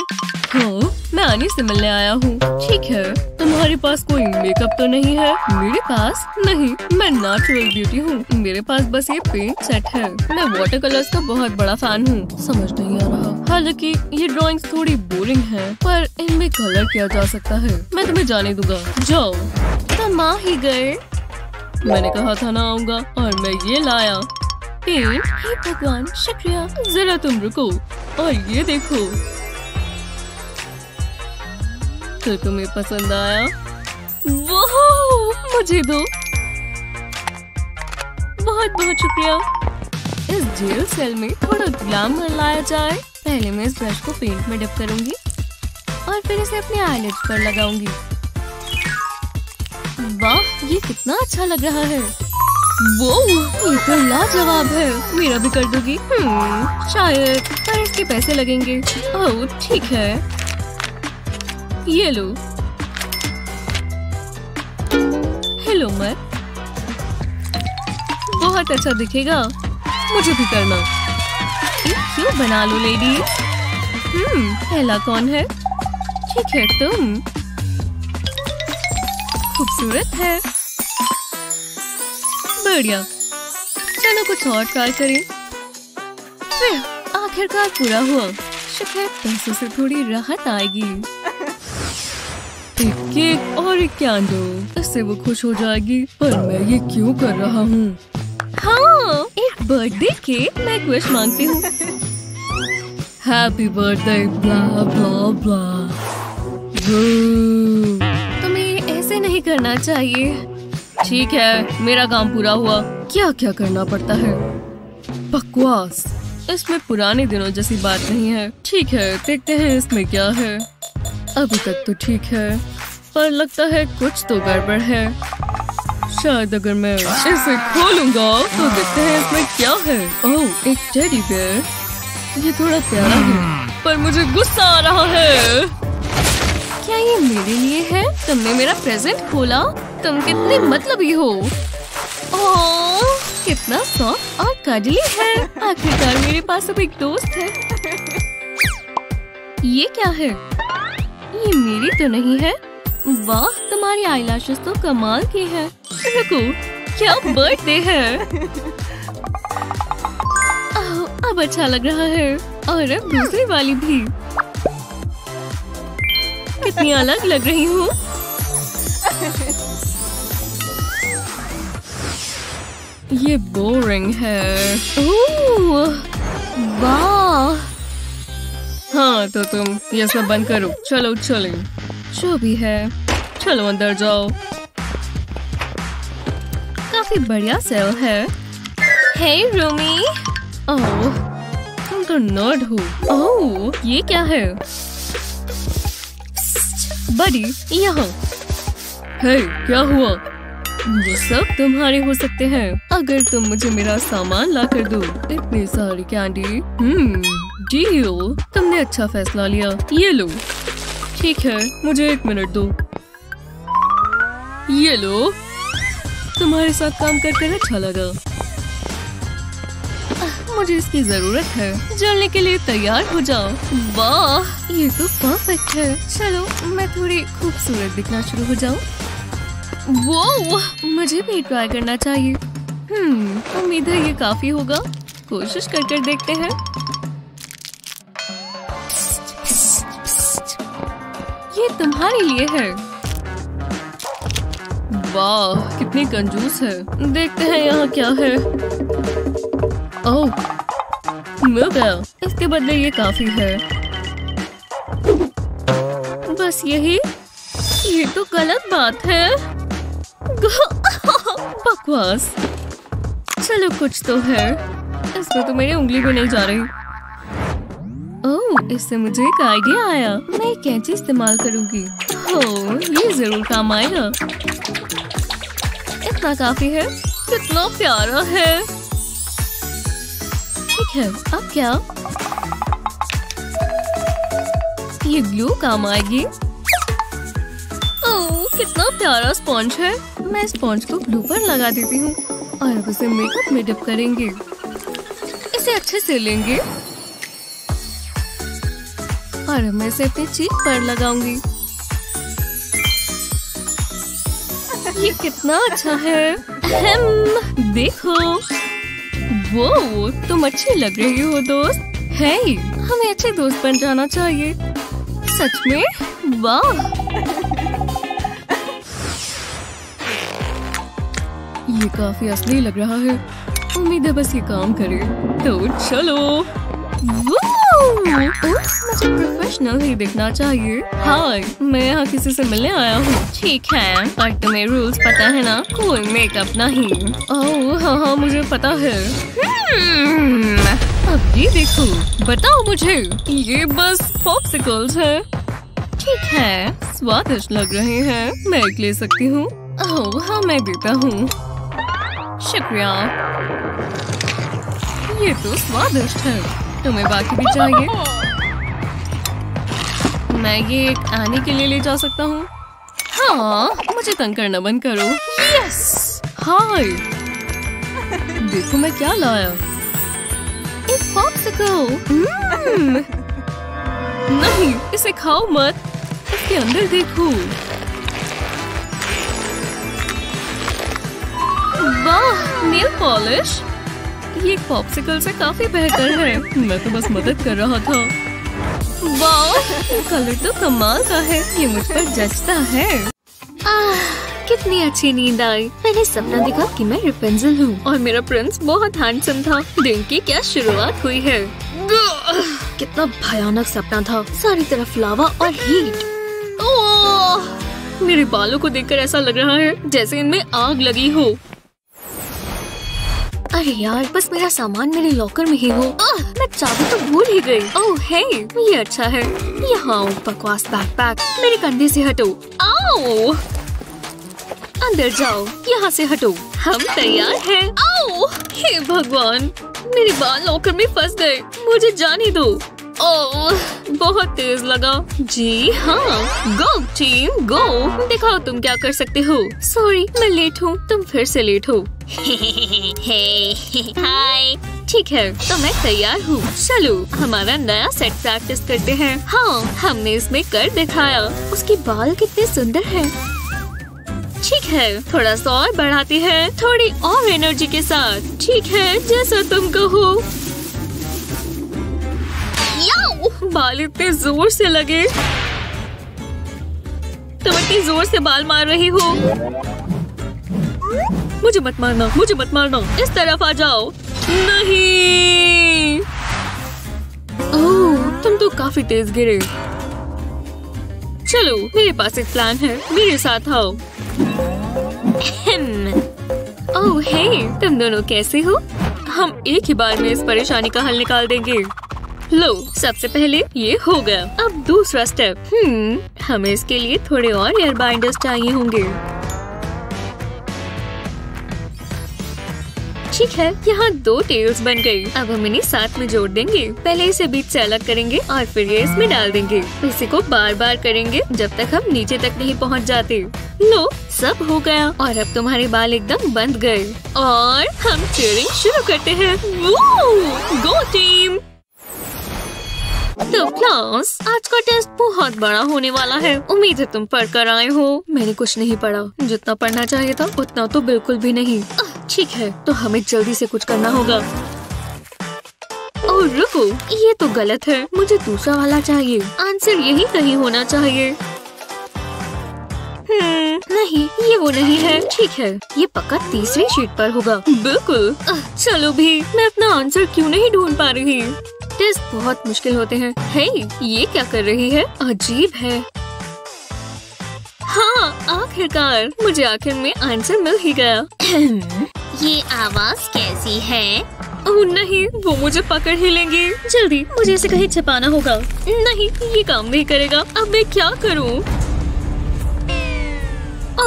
हाँ मैं आनी से मिलने आया हूँ। ठीक है, तुम्हारे पास कोई मेकअप तो नहीं है? मेरे पास नहीं, मैं नेचुरल ब्यूटी हूँ। मेरे पास बस ये पेंट सेट है। मैं वाटर कलर्स का बहुत बड़ा फैन हूँ। समझ नहीं आ रहा। हालांकि ये ड्राइंग्स थोड़ी बोरिंग हैं, पर इनमें कलर किया जा सकता है। मैं तुम्हें जाने दूंगा, जाओ। तमा ही गए, मैंने कहा था ना आऊँगा, और मैं ये लाया पेंट। हे भगवान, शुक्रिया। जरा तुम रुको और ये देखो, तो तुम्हें पसंद आया? वाह, मुझे दो। बहुत बहुत शुक्रिया। इस जेल सेल में थोड़ा ग्लैमर लाया जाए। पहले मैं इस ब्रश को पेंट में डिप करूंगी और फिर इसे अपने आईलिड्स पर लगाऊंगी। वाह, ये कितना अच्छा लग रहा है। वो ये तो लाजवाब है। मेरा भी कर दोगी? हम्म, शायद, पर इसके पैसे लगेंगे। ओह ठीक है, ये लो। हेलो मर, बहुत अच्छा दिखेगा। मुझे भी करना। ये क्यों बना लो लेडी। हम्म, पहला कौन है? ठीक है तुम, खूबसूरत है। बढ़िया, चलो कुछ और ट्राई करें। आखिरकार पूरा हुआ। शायद पैसों से थोड़ी राहत आएगी। एक केक और एक कैंडल, इससे वो खुश हो जाएगी। पर मैं ये क्यों कर रहा हूँ? हाँ, एक बर्थडे केक। मैं एक विश मांगती हूँ। Happy birthday blah blah blah. तुम्हें ऐसे नहीं करना चाहिए। ठीक है, मेरा काम पूरा हुआ। क्या क्या करना पड़ता है? बकवास, इसमें पुराने दिनों जैसी बात नहीं है। ठीक है, देखते हैं इसमें क्या है। अभी तक तो ठीक है, पर लगता है कुछ तो गड़बड़ है। शायद अगर मैं इसे खोलूंगा तो देखते हैं इसमें क्या है। ओह, एक टेडी बेयर। ये थोड़ा प्यारा है, पर मुझे गुस्सा आ रहा है। क्या ये मेरे लिए है? तुमने मेरा प्रेजेंट खोला? तुम कितने मतलबी हो। ओह, कितना सॉफ्ट और कजली है। आखिरकार मेरे पास अब एक दोस्त है। ये क्या है? ये मेरी तो नहीं है। वाह, तुम्हारी आईलैशेस तो कमाल की है। रुको, क्या बर्थडे है। ओह, अब अच्छा लग रहा है। और अब दूसरी वाली भी। कितनी अलग लग रही हूँ। ये बोरिंग है। ओह वाह। हाँ तो तुम ये सब बंद करो। चलो चले, जो भी है, चलो अंदर जाओ। काफी बढ़िया सेल है। हे रूमी। ओह, तुम तो नर्ड हो। ओह, ये क्या है? बड़ी यहाँ। हे, क्या हुआ? ये सब तुम्हारे हो सकते हैं अगर तुम मुझे मेरा सामान ला कर दो। इतनी सारी कैंडी। हम्म, डील, तुमने अच्छा फैसला लिया। ये लो। ठीक है, मुझे एक मिनट दो। ये लो। तुम्हारे साथ काम करके अच्छा लगा। मुझे इसकी जरूरत है। जलने के लिए तैयार हो जाओ। वाह, ये तो परफेक्ट है। चलो मैं थोड़ी खूबसूरत दिखना शुरू हो जाऊं। वो मुझे भी ट्राई करना चाहिए। हम्म, उम्मीद है ये काफी होगा। कोशिश करके देखते हैं। ये तुम्हारे लिए है। वाह, कितनी कंजूस है। देखते हैं यहाँ क्या है। ओह, मिल गया। इसके बदले ये काफी है। बस यही। ये तो गलत बात है। बकवास। चलो कुछ तो है। इसमें तो मेरी उंगली भी नहीं जा रही। ओह, इससे मुझे एक आइडिया आया। मैं एक कैंची इस्तेमाल करूंगी। ओह, ये जरूर काम आएगा। इतना काफी है। कितना प्यारा है। ठीक है, अब क्या? ये ग्लू काम आएगी। ओह, कितना प्यारा स्पॉन्ज है। मैं स्पॉन्ज को ग्लू पर लगा देती हूँ। और अब इसे मेकअप में डप करेंगे। इसे अच्छे से लेंगे और मैं इसे अपनी चीक पर लगाऊंगी। ये कितना अच्छा है। अहम, देखो वो तुम अच्छी लग रही हो दोस्त। है हमें अच्छे दोस्त बन जाना चाहिए। सच में वाह। ये काफी असली लग रहा है। उम्मीद है बस ये काम करे। तो चलो। मुझे प्रोफेशनल ही दिखना चाहिए। हाय, मैं यहाँ किसी से मिलने आया हूँ। ठीक है, पर तुम्हें रूल्स पता है ना? कोई मेकअप नहीं। ओह हाँ हाँ मुझे पता है। अब ये देखो, बताओ मुझे, ये बस पॉप्सिकल्स है। ठीक है, स्वादिष्ट लग रहे हैं। मैं एक ले सकती हूँ? ओह हाँ मैं देता हूँ। शुक्रिया। ये तो स्वादिष्ट है। तुम्हें बाकी भी चाहिए? मैं ये आने के लिए ले जा सकता हूँ? हाँ, मुझे तंग करना बंद करो। यस। हाय, देखो मैं क्या लाया। एक पॉप्सिकल। नहीं, इसे खाओ मत। इसके अंदर देखो। वाह, नेल पॉलिश। ये पॉप्सिकल से काफी बेहतर है। मैं तो बस मदद कर रहा था। वाह, कलर तो कमाल का है। ये मुझ पर जचता है। आह, कितनी अच्छी नींद आई। मैंने सपना देखा कि मैं रेपेंजल हूँ और मेरा प्रिंस बहुत हैंडसम था। दिन की क्या शुरुआत हुई है। कितना भयानक सपना था। सारी तरफ लावा और हीट। ओह, मेरे बालों को देखकर ऐसा लग रहा है जैसे इनमें आग लगी हो। अरे यार, बस मेरा सामान मेरे लॉकर में ही हो। आह, मैं चाबी तो भूल ही गई। ओह हे, ये अच्छा है। यहाँ बकवास बैकपैक, मेरे कंधे से हटो। आओ, अंदर जाओ। यहाँ से हटो। हम तैयार हैं। आओ, हे भगवान, मेरे बाल लॉकर में फंस गए। मुझे जाने दो। ओह, बहुत तेज लगा। जी हाँ, गो टीम गो। दिखाओ तुम क्या कर सकते हो। सॉरी मैं लेट हूँ। तुम फिर से लेट हो। हाय, ठीक है, तो मैं तैयार हूँ। चलो हमारा नया सेट प्रैक्टिस करते हैं। हाँ, हमने इसमें कर दिखाया। उसके बाल कितने सुंदर हैं। ठीक है, थोड़ा सा और बढ़ाते हैं, थोड़ी और एनर्जी के साथ। ठीक है, जैसा तुम कहो। याओ, बाल इतने जोर से लगे। तुम इतने जोर से बाल मार रही हो। मुझे मत मारना, मुझे मत मारना। इस तरफ आ जाओ। नहीं। ओह, तुम तो काफी तेज गिरे। चलो, मेरे पास एक प्लान है। मेरे साथ आओ। ओह हे, तुम दोनों कैसे हो? हम एक ही बार में इस परेशानी का हल निकाल देंगे। लो, सबसे पहले ये हो गया। अब दूसरा स्टेप। हम्म, हमें इसके लिए थोड़े और एयर बाइंडर्स चाहिए होंगे। ठीक है, यहाँ दो टेल्स बन गई। अब हम इन्हें साथ में जोड़ देंगे। पहले इसे बीच से अलग करेंगे और फिर ये इसमें डाल देंगे। इसी को बार बार करेंगे जब तक हम नीचे तक नहीं पहुँच जाते। लो, सब हो गया। और अब तुम्हारे बाल एकदम बंद गए। और हम चीयरिंग शुरू करते हैं। गो टीम। तो क्लास, आज का टेस्ट बहुत बड़ा होने वाला है। उम्मीद है तुम पढ़ कर आए हो। मैंने कुछ नहीं पढ़ा। जितना पढ़ना चाहिए था उतना तो बिल्कुल भी नहीं। ठीक है, तो हमें जल्दी से कुछ करना होगा। और रुको, ये तो गलत है। मुझे दूसरा वाला चाहिए। आंसर यही कहीं होना चाहिए। हम्म, नहीं, ये वो नहीं है। ठीक है, ये पक्का तीसरी शीट पर होगा। बिल्कुल। चलो भी, मैं अपना आंसर क्यों नहीं ढूंढ पा रही। टेस्ट बहुत मुश्किल होते हैं। हे, ये क्या कर रही है? अजीब है। हाँ, आखिरकार मुझे आखिर में आंसर मिल ही गया। ये आवाज कैसी है? ओह नहीं, वो मुझे पकड़ ही लेंगे। जल्दी, मुझे इसे कहीं छिपाना होगा। नहीं, ये काम नहीं करेगा। अब मैं क्या करूँ?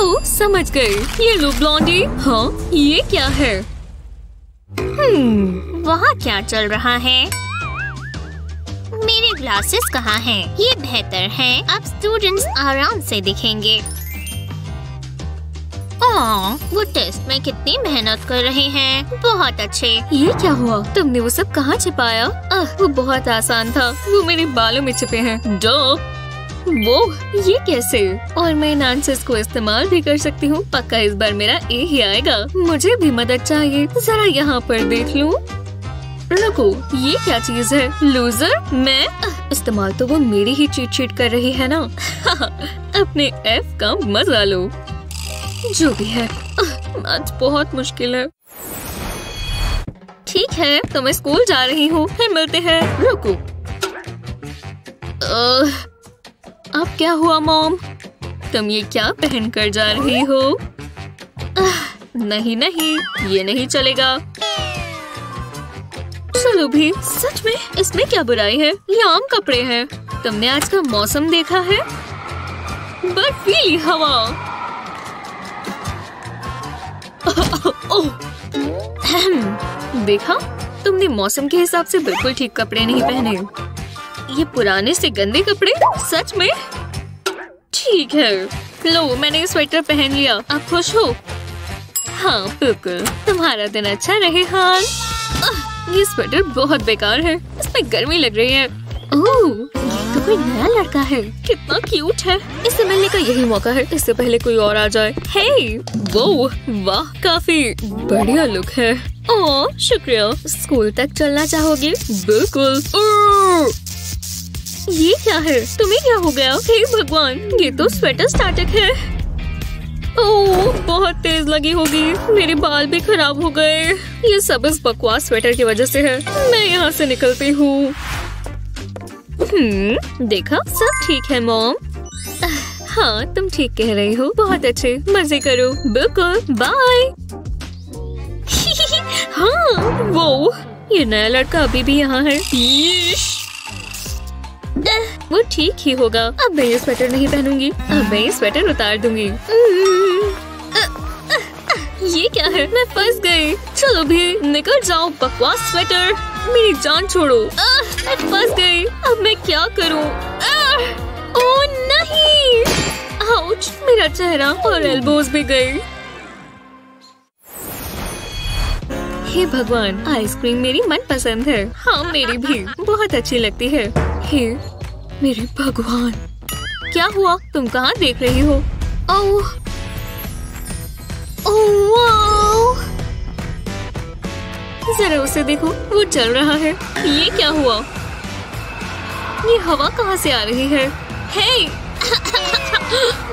ओह, समझ गई। ये लो ब्लॉन्डी। हाँ, ये क्या है? हम्म, वहाँ क्या चल रहा है? मेरे ग्लासेस कहाँ हैं? ये बेहतर है। अब स्टूडेंट्स आराम से दिखेंगे। ओह, वो टेस्ट में कितनी मेहनत कर रहे हैं। बहुत अच्छे। ये क्या हुआ? तुमने वो सब कहाँ छिपाया? अह, वो बहुत आसान था। वो मेरे बालों में छिपे हैं। डो वो ये कैसे? और मैं इन आंसर्स को इस्तेमाल भी कर सकती हूँ। पक्का इस बार मेरा ए ही आएगा। मुझे भी मदद चाहिए। जरा यहाँ पर देख लूँ। रुको, ये क्या चीज है? लूजर मैं? इस्तेमाल तो वो मेरी ही चीट चीट कर रही है ना। अपने एफ का मजा लो। जो भी है, आज बहुत मुश्किल है। ठीक है, तो मैं स्कूल जा रही हूँ, फिर मिलते हैं। रुको, अब क्या हुआ मॉम? तुम ये क्या पहन कर जा रही हो? नहीं नहीं, ये नहीं चलेगा। चलो भी, सच में इसमें क्या बुराई है? ये आम कपड़े हैं। तुमने आज का मौसम देखा है? बर्फीली हवा। देखा, तुमने मौसम के हिसाब से बिल्कुल ठीक कपड़े नहीं पहने। ये पुराने से गंदे कपड़े, सच में? ठीक है, लो मैंने स्वेटर पहन लिया। आप खुश हो? हाँ बिल्कुल। तुम्हारा दिन अच्छा रहे। हान, ये स्वेटर बहुत बेकार है, इसमें गर्मी लग रही है। ओह, ये तो कोई नया लड़का है। कितना क्यूट है। इससे मिलने का यही मौका है, इससे पहले कोई और आ जाए। हे, वो वाह, काफी बढ़िया लुक है। ओह शुक्रिया। स्कूल तक चलना चाहोगे? बिल्कुल। ये क्या है? तुम्हें क्या हो गया? हे भगवान, ये तो स्वेटर स्टार्टर है। ओह, बहुत तेज लगी होगी। मेरे बाल भी खराब हो गए। ये सब इस बकवास स्वेटर की वजह से है। मैं यहाँ से निकलती हूँ। हम्म, देखा, सब ठीक है मॉम। हाँ, तुम ठीक कह रही हो। बहुत अच्छे, मजे करो। बिल्कुल, बाय। हाँ, वो ये नया लड़का अभी भी यहाँ है। वो ठीक ही होगा। अब मैं ये स्वेटर नहीं पहनूंगी। अब मैं ये स्वेटर उतार दूंगी। ये क्या है? मैं फंस गई। चलो भी, निकल जाओ बकवास स्वेटर। मेरी जान छोड़ो। मैं फंस गई। अब मैं क्या करूं? ओह नहीं, आउच, मेरा चेहरा और एल्बोज भी गई। हे भगवान, आइसक्रीम मेरी मनपसंद है। हाँ, मेरी भी बहुत अच्छी लगती है। हे मेरे भगवान, क्या हुआ? तुम कहाँ देख रही हो? ओह, ओह, जरा उसे देखो, वो चल रहा है। ये क्या हुआ? ये हवा कहाँ से आ रही है? हे,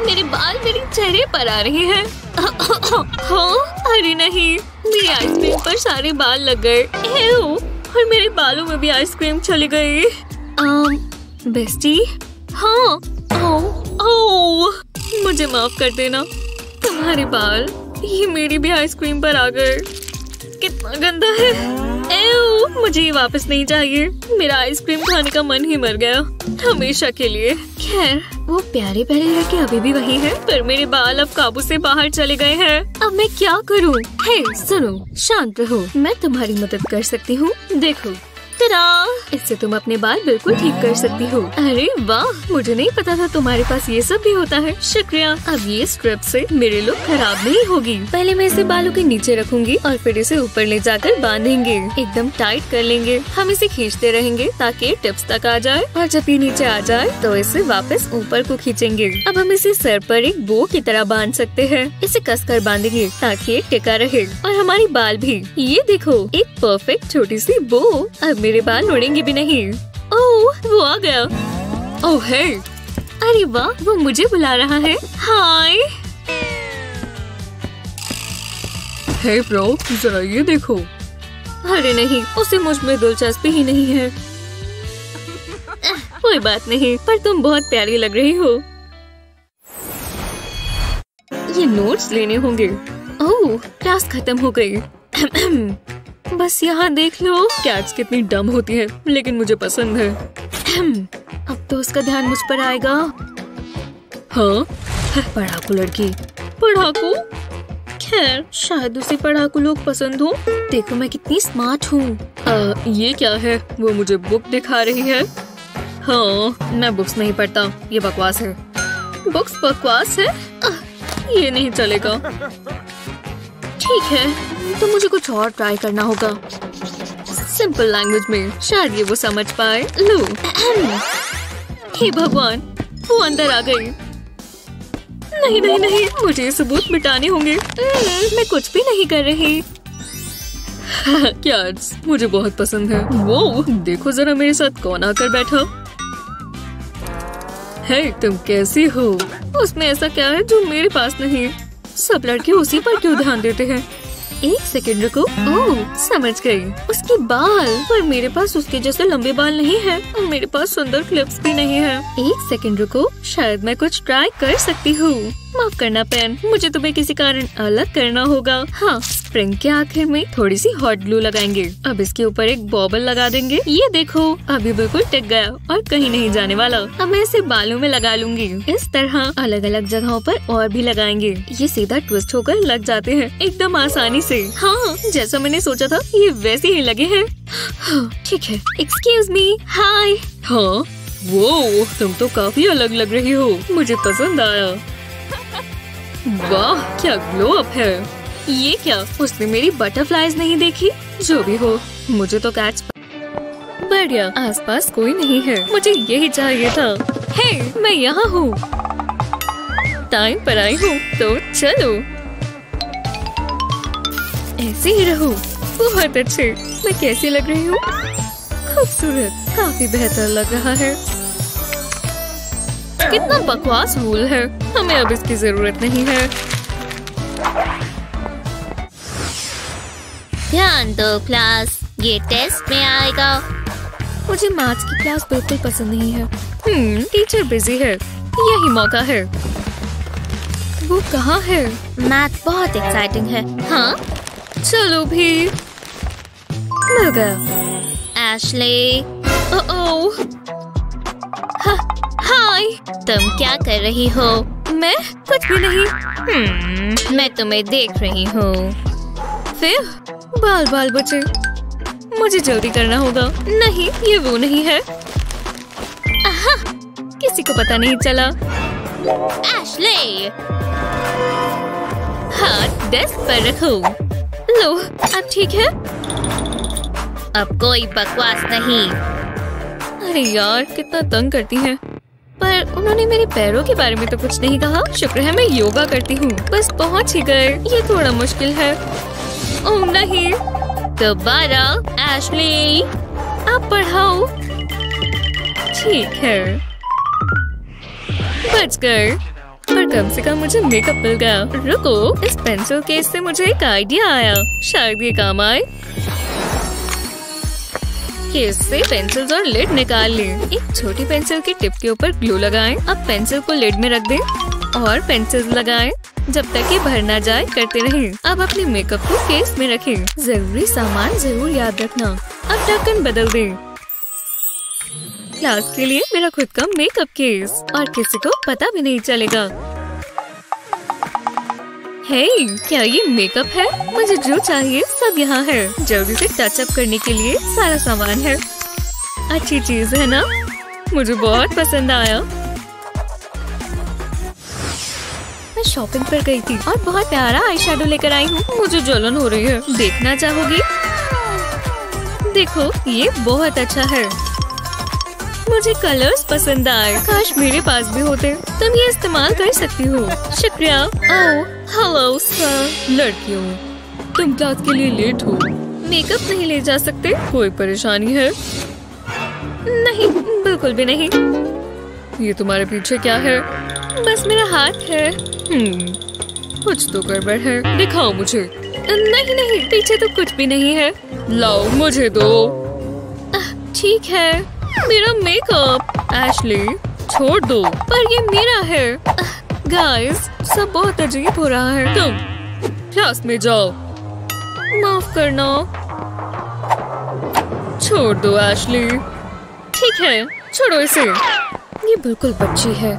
मेरे बाल मेरे चेहरे पर आ रहे हैं। हाँ, अरे नहीं, मेरी आइसक्रीम पर सारे बाल लग गए। और मेरे बालों में भी आइसक्रीम चली गई। आम बेस्टी, हाँ, आओ, आओ, मुझे माफ कर देना। तुम्हारे बाल, ये मेरी भी आइसक्रीम पर आ गए। कितना गंदा है। एव, मुझे ये वापस नहीं चाहिए। मेरा आइसक्रीम खाने का मन ही मर गया, हमेशा के लिए। खैर, वो प्यारे प्यारे लड़के अभी भी वही है, पर मेरे बाल अब काबू से बाहर चले गए हैं। अब मैं क्या करूँ? हे, सुनो, शांत रहो, मैं तुम्हारी मदद कर सकती हूँ। देखो, इससे तुम अपने बाल बिल्कुल ठीक कर सकती हो। अरे वाह, मुझे नहीं पता था तुम्हारे पास ये सब भी होता है। शुक्रिया। अब ये स्ट्रिप से मेरे लुक खराब नहीं होगी। पहले मैं इसे बालों के नीचे रखूंगी और फिर इसे ऊपर ले जाकर बांधेंगे। एकदम टाइट कर लेंगे। हम इसे खींचते रहेंगे ताकि टिप्स तक आ जाए, और जब ये नीचे आ जाए तो इसे वापस ऊपर को खींचेंगे। अब हम इसे सर पर एक बो की तरह बांध सकते हैं। इसे कसकर बांधेंगे ताकि टिका रहे, और हमारी बाल भी। ये देखो, एक परफेक्ट छोटी सी बो। अब मेरे बाल उड़ेंगे भी नहीं। ओह, वो आ गया। ओह है, अरे वाह, वो मुझे बुला रहा है। हाय। हे ब्रो, जरा ये देखो। अरे नहीं, उसे मुझ में दिलचस्पी ही नहीं है। कोई बात नहीं, पर तुम बहुत प्यारी लग रही हो। ये नोट्स लेने होंगे। ओह, क्लास खत्म हो गई। बस यहाँ देख लो। कैट्स कितनी डम होती है, लेकिन मुझे पसंद है। अब तो उसका ध्यान मुझ पर आएगा। हाँ, पढ़ाकू लड़की। पढ़ाकू? खैर, शायद उसे पढ़ाकू लोग पसंद हो। देखो, मैं कितनी स्मार्ट हूँ। ये क्या है? वो मुझे बुक दिखा रही है। हाँ, मैं बुक्स नहीं पढ़ता। ये बकवास है। बुक्स बकवास है? ये नहीं चलेगा। ठीक है, तो मुझे कुछ और ट्राई करना होगा। सिंपल लैंग्वेज में, शायद ये वो समझ पाए। लो, हे भगवान, वो अंदर आ गई। नहीं नहीं नहीं, मुझे सबूत मिटाने होंगे। मैं कुछ भी नहीं कर रही। क्या मुझे बहुत पसंद है। वो देखो जरा मेरे साथ कौन आकर बैठा। हे तुम कैसी हो? उसमें ऐसा क्या है जो मेरे पास नहीं? सब लड़के उसी पर क्यों ध्यान देते हैं? एक सेकंड रुको। ओह समझ गई, उसके बाल। पर मेरे पास उसके जैसे लंबे बाल नहीं है और मेरे पास सुंदर क्लिप्स भी नहीं है। एक सेकंड रुको, शायद मैं कुछ ट्राई कर सकती हूँ। माफ करना पेन, मुझे तुम्हें किसी कारण अलग करना होगा। हाँ, स्प्रिंग के आखिर में थोड़ी सी हॉट ग्लू लगाएंगे। अब इसके ऊपर एक बॉबल लगा देंगे। ये देखो, अभी बिल्कुल टिक गया और कहीं नहीं जाने वाला। अब मैं इसे बालों में लगा लूंगी। इस तरह अलग अलग जगहों पर और भी लगाएंगे। ये सीधा ट्विस्ट होकर लग जाते हैं, एकदम आसानी से। हाँ, जैसा मैंने सोचा था, ये वैसे ही लगे है। ठीक है, एक्सक्यूज मी। हाय। हाँ, वो तुम तो काफी अलग लग रही हो। मुझे पसंद आया। वाह, क्या ग्लो अप है। ये क्या, उसने मेरी बटरफ्लाईज नहीं देखी? जो भी हो, मुझे तो कैच। बढ़िया, आसपास कोई नहीं है। मुझे यही चाहिए था। हे, मैं यहाँ हूँ, टाइम पर आई हूँ, तो चलो ऐसे ही रहो। बहुत अच्छे, मैं कैसी लग रही हूँ? खूबसूरत, काफी बेहतर लग रहा है। कितना बकवास रूल है, हमें अब इसकी जरूरत नहीं है। ध्यान दो क्लास, ये टेस्ट में आएगा। मुझे मैथ्स की क्लास बिल्कुल पसंद नहीं है। हम्म, टीचर बिजी है, यही मौका है। वो कहाँ है? मैथ बहुत एक्साइटिंग है। हाँ, चलो भी। मिल गया। एशले। ओह, हाय, तुम क्या कर रही हो? मैं कुछ भी नहीं। हम्म, मैं तुम्हें देख रही हूँ। फिर बाल बाल बचे, मुझे जल्दी करना होगा। नहीं, ये वो नहीं है। आहा, किसी को पता नहीं चला। एशले, हाथ डेस्क पर रखो। लो, अब ठीक है। अब कोई बकवास नहीं। अरे यार, कितना तंग करती है। पर उन्होंने मेरे पैरों के बारे में तो कुछ नहीं कहा। शुक्र है मैं योगा करती हूँ। बस पहुँच ही गए। ये थोड़ा मुश्किल है। ओह नहीं, दोबारा। एशली, आप पढ़ाओ। ठीक है, बच गए। पर कम से कम मुझे मेकअप मिल गया। रुको, इस पेंसिल केस से मुझे एक आइडिया आया, शायद ये काम आए। केस से पेंसिल्स और लिड निकाल लें। एक छोटी पेंसिल के टिप के ऊपर ग्लू लगाएं। अब पेंसिल को लिड में रख दें और पेंसिल्स लगाएं। जब तक ये भर ना जाए करते रहें। अब अपने मेकअप को केस में रखें। जरूरी सामान जरूर याद रखना। अब ढक्कन बदल दें। क्लास के लिए मेरा खुद का मेकअप केस, और किसी को पता भी नहीं चलेगा। हे, क्या ये मेकअप है? मुझे जो चाहिए सब यहाँ है। जल्दी से टचअप करने के लिए सारा सामान है। अच्छी चीज है ना? मुझे बहुत पसंद आया। मैं शॉपिंग पर गई थी और बहुत प्यारा आईशैडो लेकर आई हूँ। मुझे जलन हो रही है, देखना चाहोगी? देखो, ये बहुत अच्छा है। मुझे कलर्स पसंद आए। काश मेरे पास भी होते। तुम ये इस्तेमाल कर सकती हो। शुक्रिया। Oh, hello sir. लड़कियों, तुम क्लास के लिए लेट हो। मेकअप नहीं ले जा सकते? कोई परेशानी है? नहीं, बिल्कुल भी नहीं। ये तुम्हारे पीछे क्या है? बस मेरा हाथ है। हम्म, कुछ तो गड़बड़ है। दिखाओ मुझे। नहीं नहीं, पीछे तो कुछ भी नहीं है। लाओ, मुझे दो। ठीक है, मेरा मेकअप। एशली, छोड़ दो। पर ये मेरा है। गाइस, सब बहुत अजीब हो रहा है। तुम क्लास में जाओ। माफ करना। छोड़ दो एशली। ठीक है, छोड़ो इसे। ये बिल्कुल बच्ची है।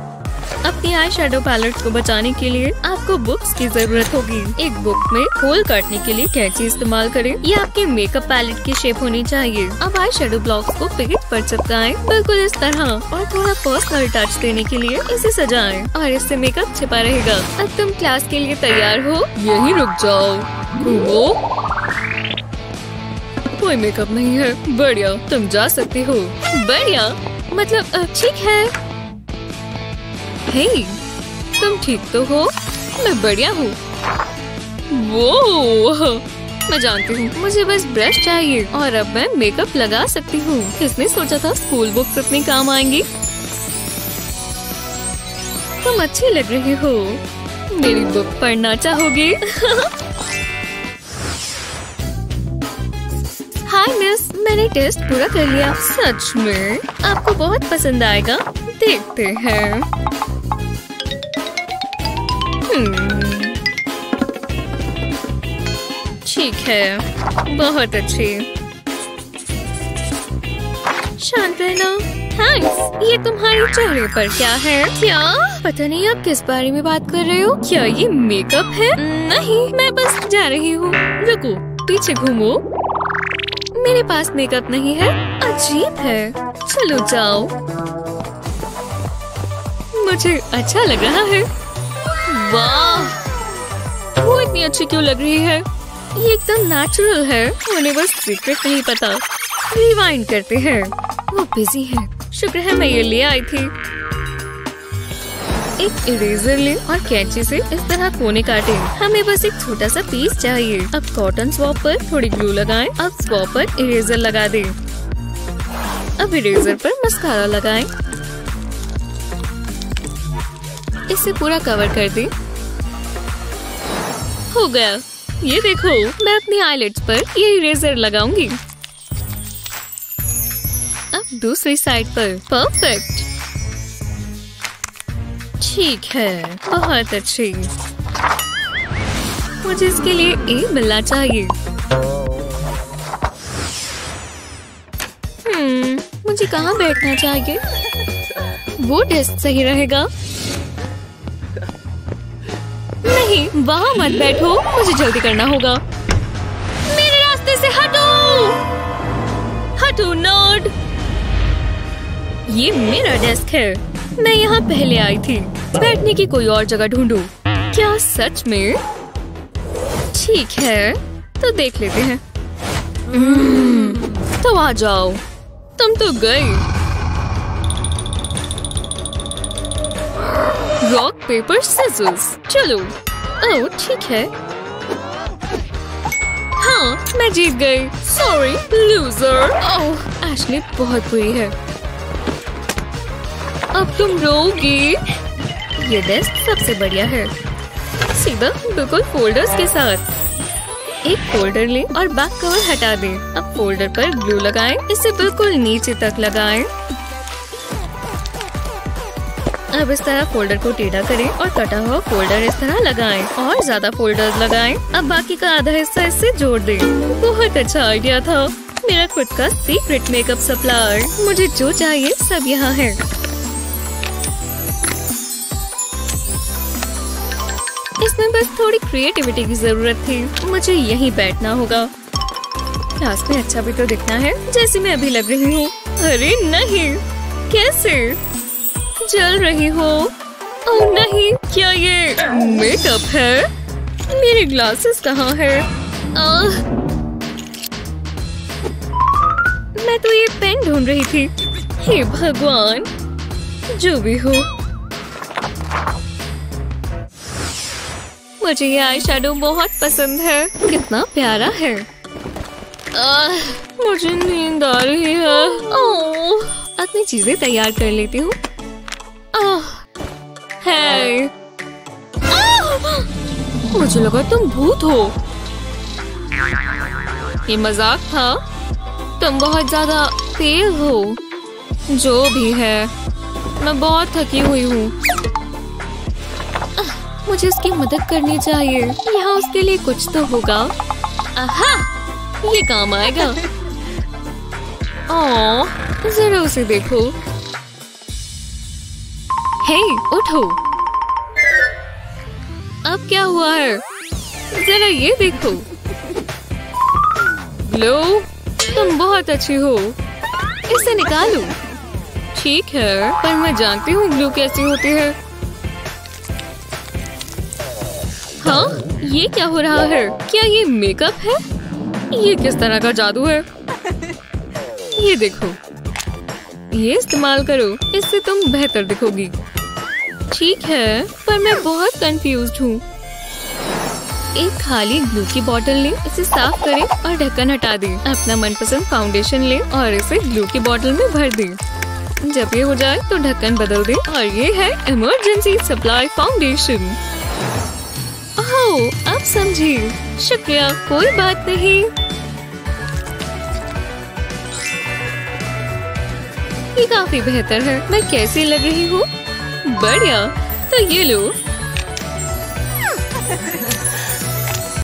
अपनी आई शेडो पैलेट को बचाने के लिए आपको बुक्स की जरूरत होगी। एक बुक में होल काटने के लिए कैंची इस्तेमाल करें। ये आपके मेकअप पैलेट की शेप होनी चाहिए। अब आई शेडो ब्लॉक्स को पेज पर चिपकाएं, बिल्कुल इस तरह, और थोड़ा पर्सनल टच देने के लिए इसे सजाएं और इससे मेकअप छिपा रहेगा। अब तुम क्लास के लिए तैयार हो? यही रुक जाओ, कोई मेकअप नहीं है। बढ़िया, तुम जा सकते हो। बढ़िया मतलब ठीक है। हे, तुम ठीक तो हो? मैं बढ़िया हूँ। वो मैं जानती हूँ, मुझे बस ब्रश चाहिए और अब मैं मेकअप लगा सकती हूँ। किसने सोचा था स्कूल बुक्स इतने काम आएंगी। तुम अच्छी लग रही हो। मेरी बुक पढ़ना चाहोगे? हाय मिस, मैंने टेस्ट पूरा कर लिया। सच में आपको बहुत पसंद आएगा। देखते हैं। ठीक है, बहुत अच्छी। शांत रहना। थैंक्स। ये तुम्हारे चेहरे पर क्या है? क्या? पता नहीं आप किस बारे में बात कर रहे हो। क्या ये मेकअप है? नहीं, मैं बस जा रही हूँ। रुको, पीछे घूमो। मेरे पास मेकअप नहीं है। अजीब है। चलो जाओ, मुझे अच्छा लग रहा है। वाह, वो इतनी अच्छी क्यों लग रही है? ये एकदम नेचुरल है। उन्हें बस सीक्रेट नहीं पता। रिवाइंड करते हैं। वो बिजी है। शुक्र है मैं ये ले आई थी। एक इरेजर ले और कैंची से इस तरह कोने काटे। हमें बस एक छोटा सा पीस चाहिए। अब कॉटन स्वैप पर थोड़ी ग्लू लगाएं। अब स्वैप पर इरेजर लगा दें। अब इरेजर पर मस्कारा लगाएं। इसे पूरा कवर कर दें। हो गया। ये देखो, मैं अपनी आईलिड्स पर ये इरेजर लगाऊंगी। अब दूसरी साइड पर। परफेक्ट। ठीक है, बहुत अच्छी। मुझे इसके लिए ए मिलना चाहिए। हम्म, मुझे कहाँ बैठना चाहिए? वो डेस्क सही रहेगा। नहीं, वहाँ मत बैठो, मुझे जल्दी करना होगा। मेरे रास्ते से हटो। हटो नर्ड। ये मेरा डेस्क है। मैं यहाँ पहले आई थी। बैठने की कोई और जगह ढूंढूं। क्या सच में? ठीक है, तो देख लेते हैं। तो आ जाओ। तुम तो गई। Rock paper scissors. चलो। ओह ठीक है। हाँ, मैं जीत गई। Sorry loser. ओह, एशली बहुत बुरी है। अब तुम रोगी। ये डेस्क सबसे बढ़िया है। सीधा बिल्कुल फोल्डर्स के साथ। एक फोल्डर लें और बैक कवर हटा दें। अब फोल्डर पर ग्लू लगाएं। इसे बिल्कुल नीचे तक लगाएं। अब इस तरह फोल्डर को टेढ़ा करें और कटा हुआ फोल्डर इस तरह लगाएं और ज्यादा फोल्डर्स लगाएं। अब बाकी का आधा हिस्सा इससे जोड़ दें। बहुत अच्छा आइडिया था। मेरा खुद का सीक्रेट मेकअप सप्लायर। मुझे जो चाहिए सब यहाँ है। इसमें बस थोड़ी क्रिएटिविटी की जरूरत थी। मुझे यहीं बैठना होगा। क्लास में अच्छा भी तो दिखना है, जैसे मैं अभी लग रही हूँ। अरे नहीं, कैसे जल रही हो। ओह नहीं, क्या ये मेकअप है? मेरे ग्लासेस कहाँ है? आह, मैं तो ये पेन ढूंढ रही थी। हे भगवान, जो भी हो, मुझे ये आई शेडो बहुत पसंद है। कितना प्यारा है। आ, मुझे नींद आ रही है। ओह, अपनी चीजें तैयार कर लेती हूँ। है। मुझे लगा तुम भूत हो। ये मजाक था। तुम बहुत ज्यादा तेज हो। जो भी है, मैं बहुत थकी हुई हूँ। मुझे उसकी मदद करनी चाहिए। यहाँ उसके लिए कुछ तो होगा। आहा, ये काम आएगा। ओह, जरा उसे देखो। हे, उठो। अब क्या हुआ है? जरा ये देखो। ग्लो, तुम बहुत अच्छी हो। इसे निकालो। ठीक है, पर मैं जानती हूँ ग्लो कैसी होती है। हाँ, ये क्या हो रहा है? क्या ये मेकअप है? ये किस तरह का जादू है? ये देखो, ये इस्तेमाल करो, इससे तुम बेहतर दिखोगी। ठीक है, पर मैं बहुत कंफ्यूज हूँ। एक खाली ग्लू की बोतल लें, इसे साफ करें और ढक्कन हटा दें। अपना मनपसंद फाउंडेशन लें और इसे ग्लू की बोतल में भर दें। जब ये हो जाए तो ढक्कन बदल दें। और ये है इमरजेंसी सप्लाई फाउंडेशन। ओह, अब समझी। शुक्रिया, कोई बात नहीं। ये काफी बेहतर है। मैं कैसी लग रही हूँ? बढ़िया, तो ये लो।